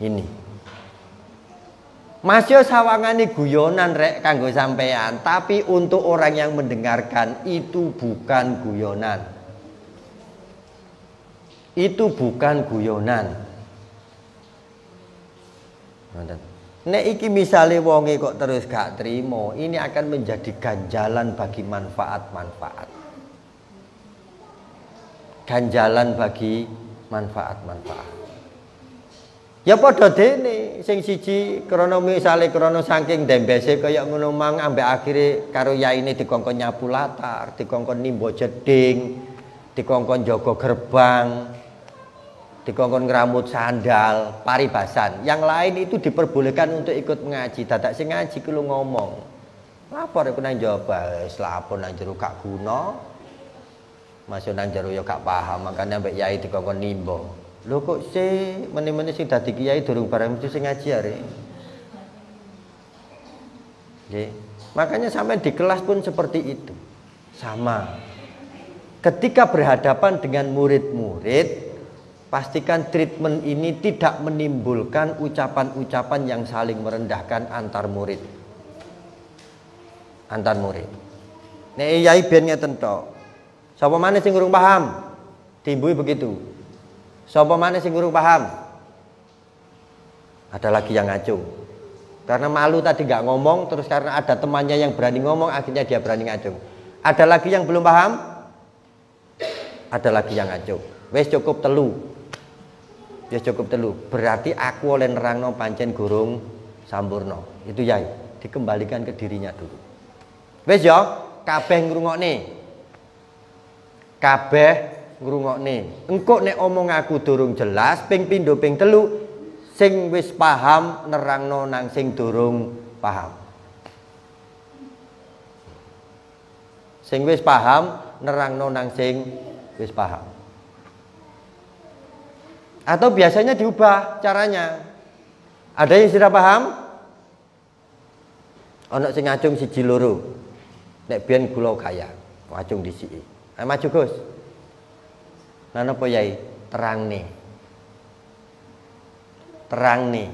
Ini, Mas yo sawangane guyonan rek kanggo sampean, tapi untuk orang yang mendengarkan itu bukan guyonan, itu bukan guyonan. Nek iki misale wonge kok terus gak trimo, ini akan menjadi ganjalan bagi manfaat-manfaat. Ganjalan bagi manfaat-manfaat. Ya padha dene sing siji krana misale krana saking dembese kaya ngono mang ambek akhire karo yaine dikongkon nyapu latar, dikongkon nimba jeding, dikongkon jaga gerbang, dikongkon ngeramut sandal, paribasan. Yang lain itu diperbolehkan untuk ikut mengaji. Dadak sing ngaji ku ngomong. Lapor iku nang jawab, wis lapor nang jero gak guna. Masuk nang jero ya gak paham, makanya mbek yai dikongkon nimba. Lho kok sih meni-meni sing dadi kiai durung bareng mesti sing ngaji arek. Nggih. Makanya sampai di kelas pun seperti itu. Sama. Ketika berhadapan dengan murid-murid, pastikan treatment ini tidak menimbulkan ucapan-ucapan yang saling merendahkan antar murid. Antar murid. Nek yai ben ngeten tok. Sapa maneh sing urung paham? Timbui begitu. Sapa maneh sing urung paham? Ada lagi yang ngacung. Karena malu tadi nggak ngomong, terus karena ada temannya yang berani ngomong, akhirnya dia berani ngacung. Ada lagi yang belum paham? Ada lagi yang ngacung. Wis cukup telu. Ya cukup telu, berarti aku oleh nerangno pancen gurung sampurno. Itu yai, dikembalikan ke dirinya dulu. Wis ya, kabeh ngrungokne. Kabeh ngrungokne. Engko nek omong aku durung jelas, ping pindho ping telu, sing wis paham nerangno nang sing durung paham. Sing wis paham nerangno nang sing wis paham. Atau biasanya diubah caranya. Ada yang sudah paham? Ono sing ngacung siji loro. Nek biyen kula kaya, ngacung disiki. Ayo maju Gus. Lah napa yai? Terangne. Terangne.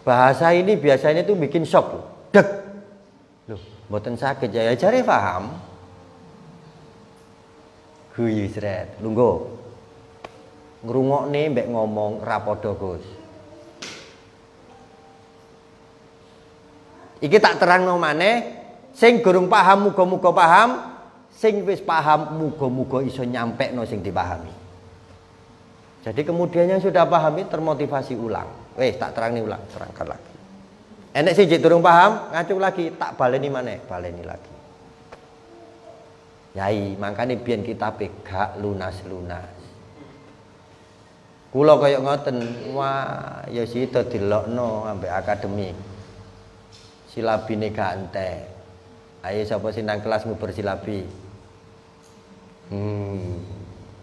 Bahasa ini biasanya itu bikin shock. Dek. Loh, mboten saged ya jare paham. Guyu sret, lungguh. Ngrungokne mbek ngomong ra padha, Gus. Iki tak terangno maneh, sing gurung paham muga-muga paham, sing wis paham muga-muga iso nyampekno sing dipahami. Jadi kemudian yang sudah pahami termotivasi ulang. Wes tak terangni ulang, terangkan lagi. Enek sing jek durung paham, ngacung lagi, tak baleni maneh, baleni lagi. Yai, makane biyen kita pegak lunas-lunas. Kula kaya ngoten, wah ya sida dilokno ambek akademik. Silabine gak entek. Ayo sapa sing nang kelasmu bersilabi?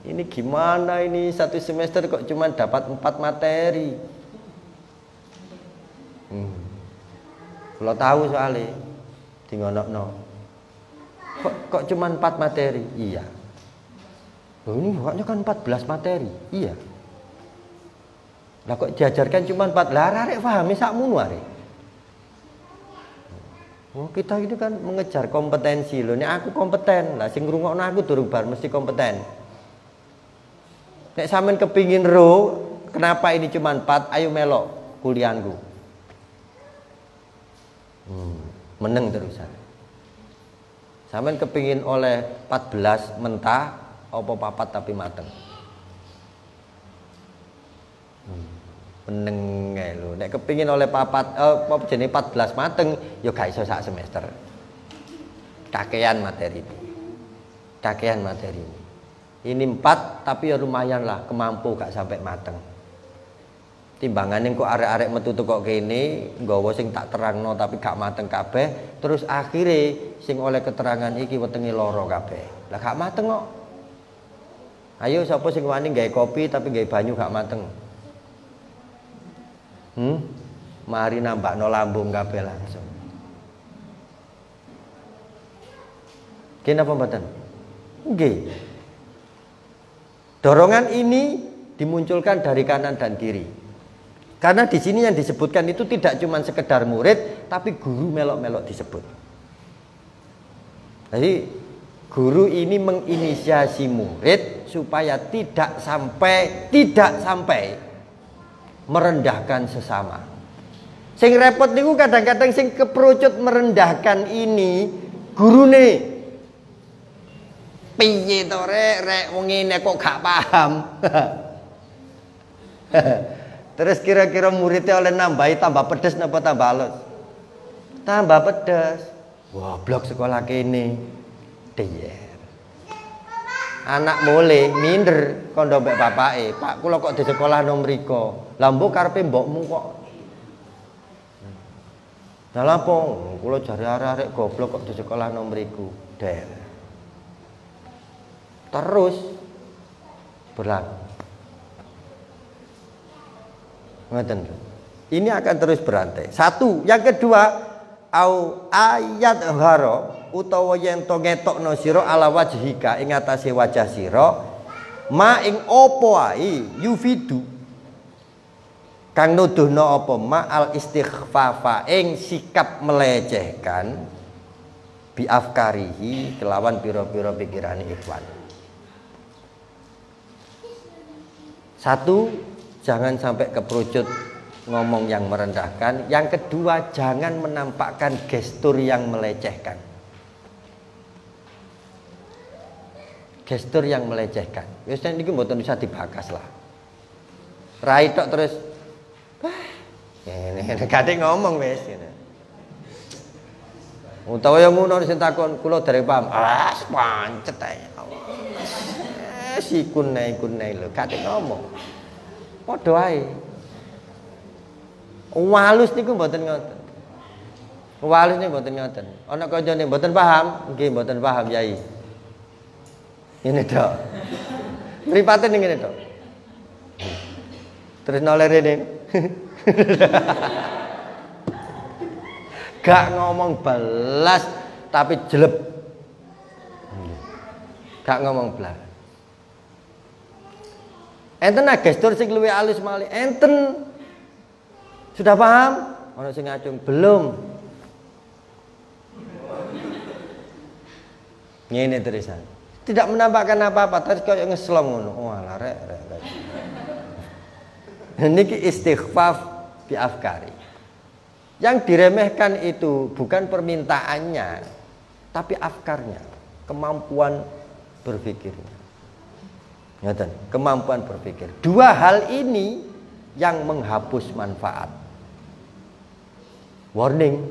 Ini gimana ini, satu semester kok cuma dapat 4 materi. Kula tahu soalnya di ngonokno. Kok cuma 4 materi? Iya. Loh ini pokoknya kan 14 materi. Iya. Lah kok diajarkan cuma 4 lara rek pahami sakmono arek. Oh, kita itu kan mengejar kompetensi loh. Nek aku kompeten, lah sing ngrungokno aku durung bar mesti kompeten. Nek sampean kepingin ro, kenapa ini cuma 4? Ayo melok kuliahanku. Meneng terusan. Sampean kepingin oleh 14 mentah apa 4 tapi mateng. Meneng ae lho. Nek kepingin oleh 14 mateng ya gak iso sak semester. Kakean materi ini. Kakean materi ini. Ini 4 tapi ya lumayan lah, kemampu gak sampai mateng. Timbangane kok arek-arek metu kok kene, nggawa sing tak terangno tapi gak mateng kabeh, terus akhire sing oleh keterangan iki wetenge loro kabeh. Lah gak mateng kok. Ayo sapa sing wani gawe kopi tapi gawe banyu gak mateng? Mari nambakno lambung kabeh langsung. Kenapa mboten? Nggih. Dorongan ini dimunculkan dari kanan dan kiri. Karena di sini yang disebutkan itu tidak cuma sekedar murid, tapi guru melok-melok disebut. Jadi guru ini menginisiasi murid supaya tidak sampai merendahkan sesama. Sing repot niku kadang-kadang sing keperucut merendahkan ini gurune. Piye to rek wong ngene kok gak paham. Terus kira-kira muridnya oleh nambahi tambah pedes napa tambah alus? Tambah pedes. Wah, blok sekolah kene. Diyer. Anak mule minder kandha mbek bapake. Pak kula kok di sekolah nang mriko. Lah mbok karepe mbokmu kok. Lah lapo kula jare arek-arek goblok kok di sekolah nang mriku. Der. Terus berlaku. Ngoten. Ini akan terus berantai. Satu, yang kedua, au ayat haro utawa yen to ngetokno sira ala wajhika ing atase wajah sira ma ing apa ae yufidu kang nuduhna apa ma'al istighfafa ing sikap melecehkan biafkarihi kelawan pira-pira pikirane ikhwan. Satu, jangan sampai keperucut ngomong yang merendahkan. Yang kedua, jangan menampakkan gestur yang melecehkan. Gestur yang melecehkan. Biasanya ini mboten bisa dibakas lah. Rai tok terus ini kadang ngomong wes ini. Utawa yang ngono sing takon kula dereng paham. Ah, pancet ae. Sikune lho, kadang ngomong. Padha ae. Walus niku mboten ngoten. Walus niku mboten ngoten. Ana kancane mboten paham, nggih mboten paham Yai. Ini tok. Mripaten ngene tok. Terus noleh rene. Gak ngomong belas tapi jeleb. Gak ngomong belas. Enten nah gestur sing luwih alus malih. Enten sudah paham? Ono sing ngacung belum. Ngene terusan. Tidak menampakkan apa-apa, terus koyo ngeslong ngono. Walah rek. Niki istighfaf biafkari. Yang diremehkan itu bukan permintaannya, tapi afkarnya, kemampuan berpikirnya. Ngeten, kemampuan berpikir. Dua hal ini yang menghapus manfaat. Warning.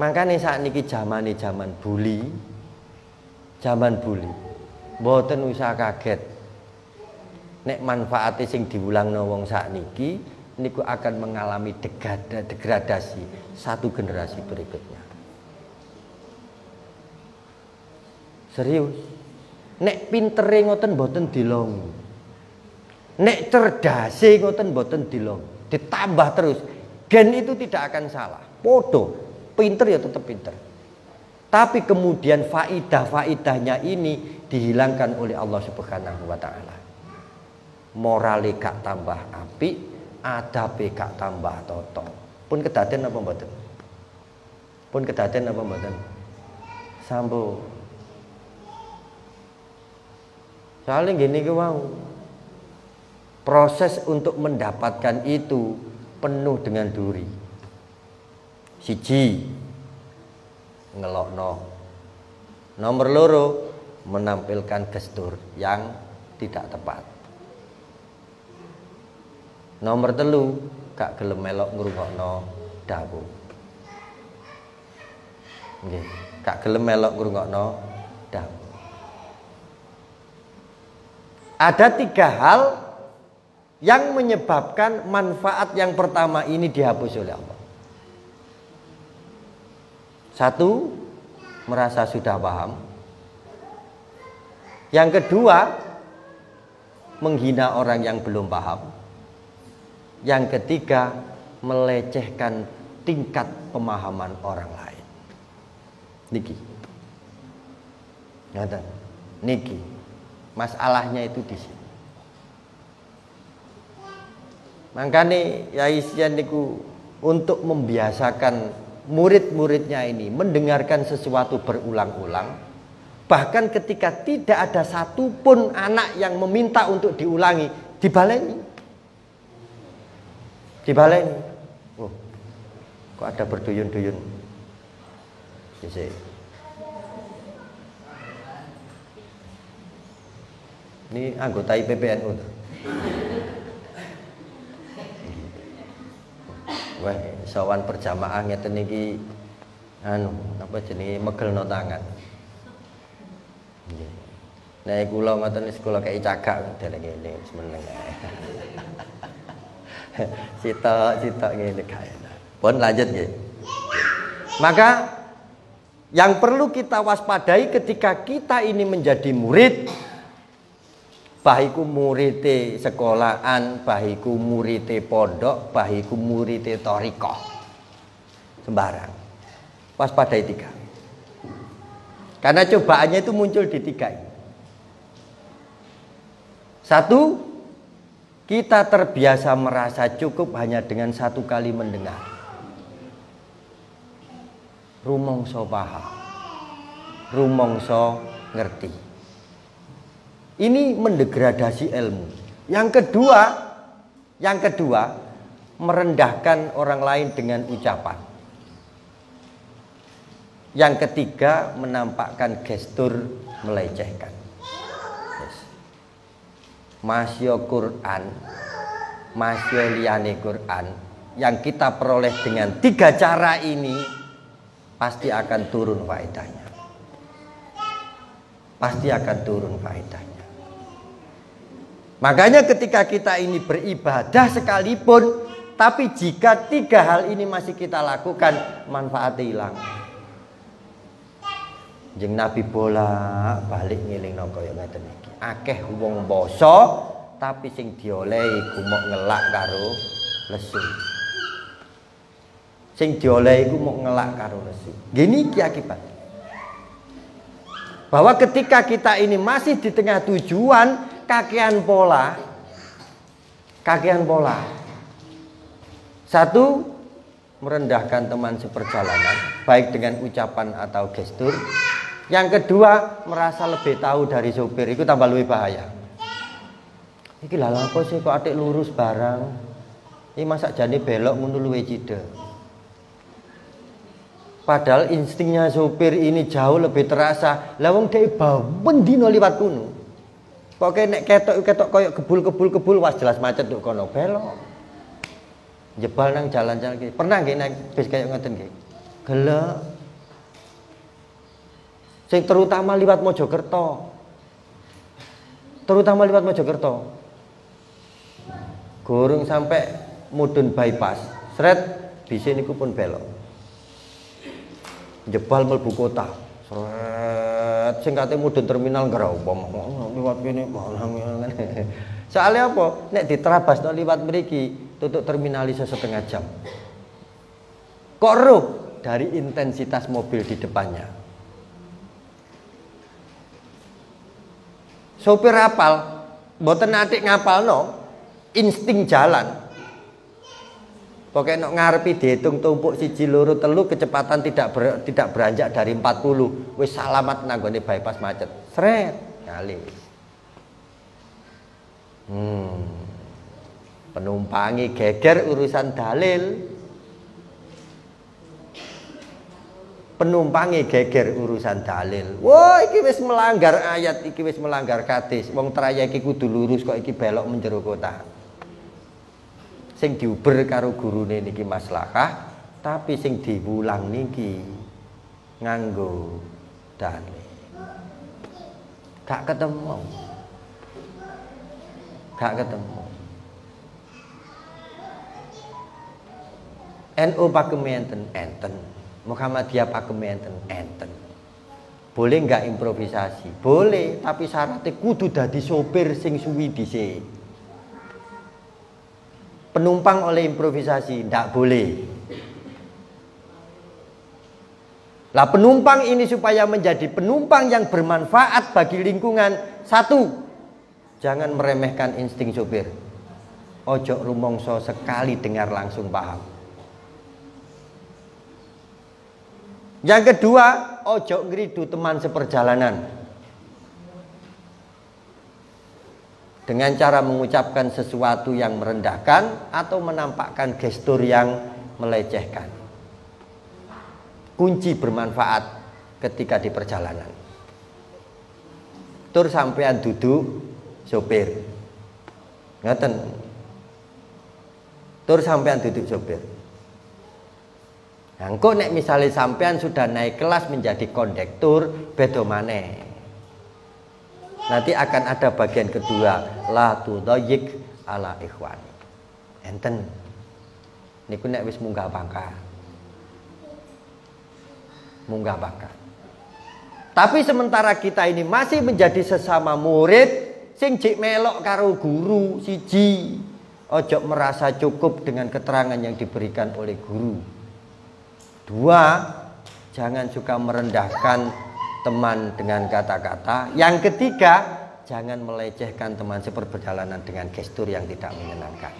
Makanya saat niki zaman bully. mboten usah kaget. Nek manfaate sing diwulangno wong sakniki niku akan mengalami degradasi satu generasi berikutnya. Serius. Nek pintere ngoten mboten dilong. Nek cerdase ngoten mboten dilong. Ditambah terus. Gen itu tidak akan salah. Podo, pinter ya tetap pinter. Tapi kemudian faidah-faidahnya ini dihilangkan oleh Allah Subhanahu wa Ta'ala. Morale gak tambah apik, adabe gak tambah toto. Pun kedaten apa mboten? Pun kedaten apa mboten? Sambo. Soalnya gini ke wau. Proses untuk mendapatkan itu penuh dengan duri. Siji, ngelokno. Nomor loro, menampilkan gestur yang tidak tepat. Nomor telu, gak gelem melok ngrungokno dawuh. Nggih, gak gelem melok ngrungokno dawuh. Ada tiga hal yang menyebabkan manfaat yang pertama ini dihapus oleh Allah. Satu, merasa sudah paham. Yang kedua, menghina orang yang belum paham. Yang ketiga, melecehkan tingkat pemahaman orang lain. Niki, ngaten, niki, masalahnya itu di sini. Makanya ya isian niku untuk membiasakan murid-muridnya ini mendengarkan sesuatu berulang-ulang. Bahkan ketika tidak ada satupun anak yang meminta untuk diulangi, dibaleni. Dibaleni. Oh, kok ada berduyun-duyun. Ini anggota IPPNU. Wah, sowan perjamaah ngeten iki anu, apa jenenge megelno tangan. Nggih. Nek kula ngoten sekolah kaya cagak dereng ngene semeneng ae. Sitok-sitok ngene kae. Pun lanjut nggih. Maka yang perlu kita waspadai ketika kita ini menjadi murid, bahiku murite sekolahan, bahiku murite pondok, bahiku murite thariqah, sembarang. Waspadai tiga. Karena cobaannya itu muncul di tiga ini. Satu, kita terbiasa merasa cukup hanya dengan satu kali mendengar. Rumangsa paham, rumangsa ngerti. Ini mendegradasi ilmu. Yang kedua, merendahkan orang lain dengan ucapan. Yang ketiga, menampakkan gestur melecehkan. Yes. Masya Quran, masya liyane Quran, yang kita peroleh dengan tiga cara ini pasti akan turun faedahnya. Pasti akan turun faedahnya. Makanya ketika kita ini beribadah sekalipun, tapi jika tiga hal ini masih kita lakukan, manfaatnya hilang. Jeng Nabi bolak balik ngelingno kaya ngaten iki. Akeh wong basa tapi sing diolehi gumuk ngelak karo lesu. Sing diolehi gumuk ngelak karo lesu. Gini iki akibat. Bahwa ketika kita ini masih di tengah tujuan, kakean pola. Satu, merendahkan teman seperjalanan, baik dengan ucapan atau gestur. Yang kedua, merasa lebih tahu dari sopir, itu tambah lebih bahaya. Iki lha apa sih kok atik lurus barang? Iki masak jane belok ngono luwe cidek. Padahal instingnya sopir ini jauh lebih terasa. Lah wong dhek bendino liwat kuno. Kok nek ketok koyo gebul-gebul was jelas macet kok kono belok. Jebal nang jalan-jalan iki. Pernah nggih naik bis kayak ngoten nggih. Gelek. Sing terutama liwat Mojokerto. terutama lewat Mojokerto. Gorong sampai mudun bypass, seret bisa niku pun belok. Jebal melbu kota, seret singkatnya mudun terminal gerobong. Lewat ini soalnya apa? Nek diterabas no lewat meriki tutup terminal iso setengah jam. Kok roh dari intensitas mobil di depannya. Sopir apal, boten atik ngapal no, insting jalan. Pokoknya no ngarepi dihitung tumpuk siji loro telu kecepatan tidak beranjak dari 40. Wis salamat nanggone bypass macet. Sret, kali. Penumpangi geger urusan dalil. Penumpangi geger urusan dalil. Wah, iki wis melanggar ayat, iki wis melanggar hadis. Wong trayek iki kudu lurus kok iki belok menjero kota. Sing diuber karo gurune niki maslahah, tapi sing diwulang niki nganggo dalil. Gak ketemu. Gak ketemu. NU pakem enten enten. Muhammadiyah pakem enten. Boleh nggak improvisasi? Boleh, tapi syaratnya kudu dadi sopir sing suwi dhisik. Penumpang oleh improvisasi ndak boleh. Lah penumpang ini supaya menjadi penumpang yang bermanfaat bagi lingkungan, satu, jangan meremehkan insting sopir. Ojo rumongso sekali dengar langsung paham. Yang kedua, ojo ngridu teman seperjalanan. Dengan cara mengucapkan sesuatu yang merendahkan atau menampakkan gestur yang melecehkan. Kunci bermanfaat ketika di perjalanan. Tur sampean duduk sopir. Ngoten. Tur sampean duduk sopir. Engko nek misalnya sampean sudah naik kelas menjadi kondektur, bedo maneh. Nanti akan ada bagian kedua, la tudayik ala ikhwan. Enten. Niku nek wis munggah pangkat. Munggah pangkat. Tapi sementara kita ini masih menjadi sesama murid sing jek melok karo guru siji. Ojo merasa cukup dengan keterangan yang diberikan oleh guru. Dua, jangan suka merendahkan teman dengan kata-kata. Yang ketiga, jangan melecehkan teman seperjalanan dengan gestur yang tidak menyenangkan.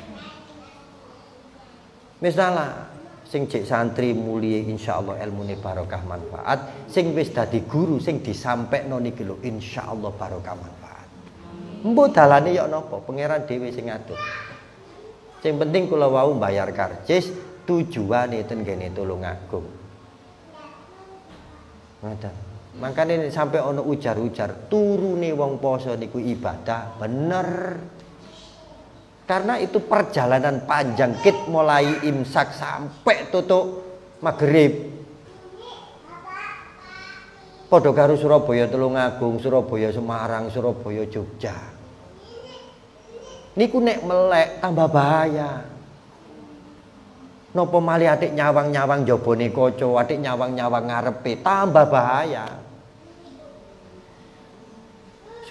Misalnya, sing cek santri mulia insya Allah ilmune barokah manfaat. Sing wis dadi guru, sing disampek noni kilo insya Allah barokah manfaat. Mbok dalane yok nopo, pangeran dhewe sing ngatur. Sing penting kula wau mbayar karcis. Tujuan itu nggene tulung agung. Makanya sampai ono ujar-ujar turune wong poso niku ibadah bener. Karena itu perjalanan panjang kit mulai imsak sampai tutup maghrib. Padha karo Surabaya Tulungagung, Surabaya Semarang, Surabaya Jogja. Niku nek melek tambah bahaya. Nopo mali atik nyawang-nyawang jobone koco, atik nyawang-nyawang ngarepe, tambah bahaya.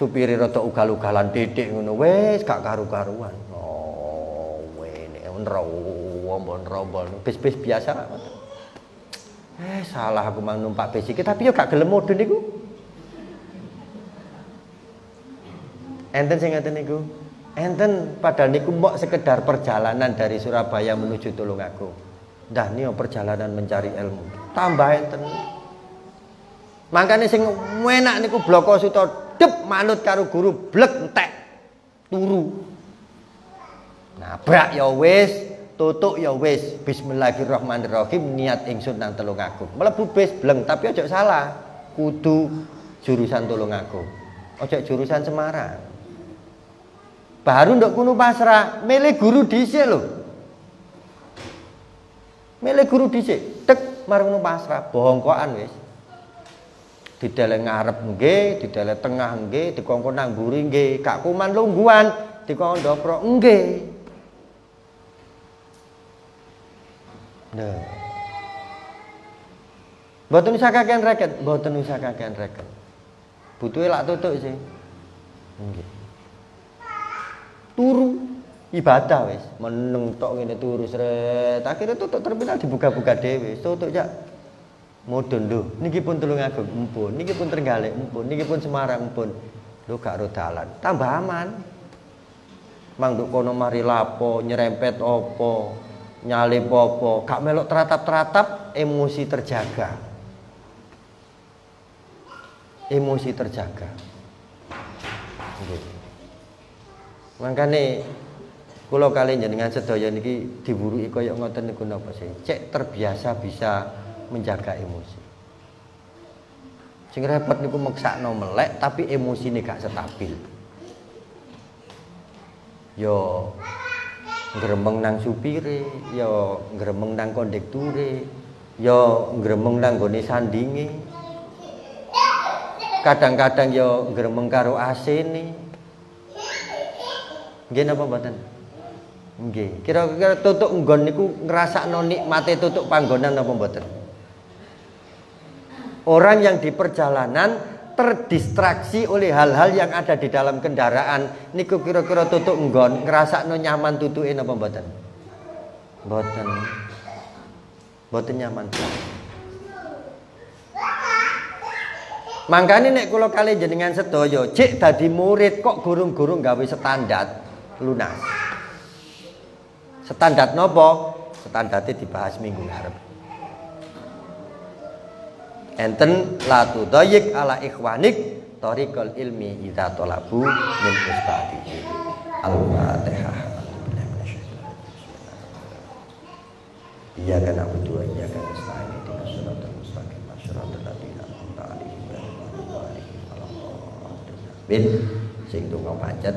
Supiri rada ugal-ugalan titik ngono, wis gak karu-karuan. Oh, wene rombon-rombon, bis-bis biasa. Salah aku mang numpak bis iki, tapi yo gak gelem mudun niku. Enten sing ngaten niku. Enten padahal niku mbok sekedar perjalanan dari Surabaya menuju Tulungagung. Dah niku perjalanan mencari ilmu. Tambah enten. Makanya sing enak niku Bloko Suto dep manut karo guru blek entek turu. Nabrak ya wis, tutuk ya wis. Bismillahirrahmanirrahim niat ingsun nang Tulungagung. Mlebu bis bleng tapi ojo salah. Kudu jurusan Tulungagung. Ojo jurusan Semarang. Baru ndak kuno pasrah, milih guru dhisik lho. Milih guru dhisik, tek marang kuno pasrah, bongkokan wis. Didele ngarep nggih, didele tengah nggih, dikongkon nang mburi nggih, gak kuman lungguhan, dikongkon ndopro nggih. Nah. Mboten usah kakean reket, mboten usah kakean reket. Butuhe lak tutuk sih. Nggih. Turu ibadah wis, meneng tok ngene turu sret. Akhire tutuk terminal dibuka-buka dhewe, tutuk jak mudun lho, niki pun Tulungagung empun, niki pun Trenggalek empun, niki pun Semarang empun. Lho gak ro dalan, tambah aman. Mang nduk kono mari lapo, nyerempet apa, nyalip apa, gak melok teratap-teratap, emosi terjaga. Emosi terjaga. Nggih. Mangkane kula kali jenengan sedaya niki diwuruhi kaya ngoten niku napa sih? Cek terbiasa bisa menjaga emosi. Sing repot niku maksakno melek tapi emosine gak stabil. Yo ngremeng nang supire, yo ngremeng nang kondekture, yo ngremeng nang gone sandinge. Kadang-kadang yo ngremeng karo asine. Nggih napa mboten? Nggih. Kira-kira tutuk nggon niku ngrasakno nikmate tutuk panggonan napa mboten? Orang yang di perjalanan terdistraksi oleh hal-hal yang ada di dalam kendaraan niku kira-kira tutuk nggon ngrasakno nyaman tutuke napa mboten? Mboten. Mboten nyaman. Mangkane nek kula kali jenengan sedaya jek dadi murid kok gurung-gurung gawe standar lunas. Standar napa? Standarte dibahas minggu ngarep. Enten latu doyik ala ikhwanik torikol ilmi idha tolabu min ustadhi. Al-Fatihah. Iya kan aku dua, iya kan ustadhi. Dengan surat al-mustaqim masyarakat al-adina al-ta'alihim al-ta'alihim al-ta'alihim sehingga ngapacat.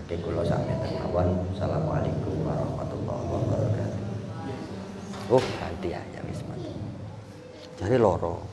Hakim kulau sa'amin terkawan. Assalamualaikum warahmatullahi wabarakatuh. Oh ganti aja bismillah. Cari loro.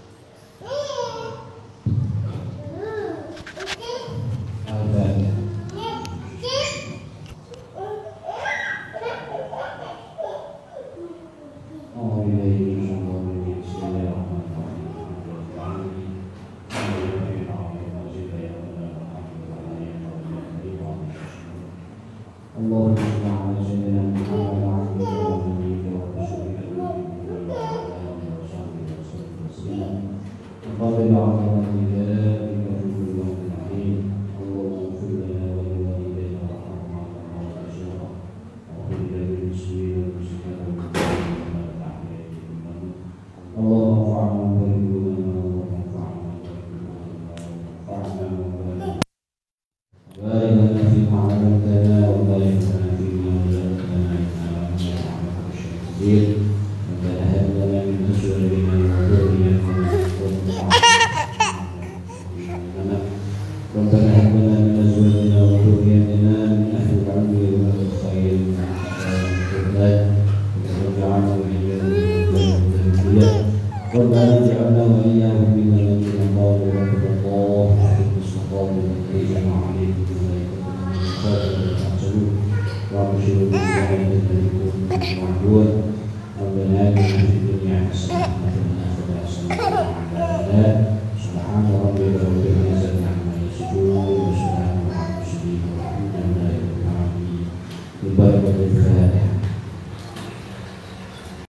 Baik-baik saja.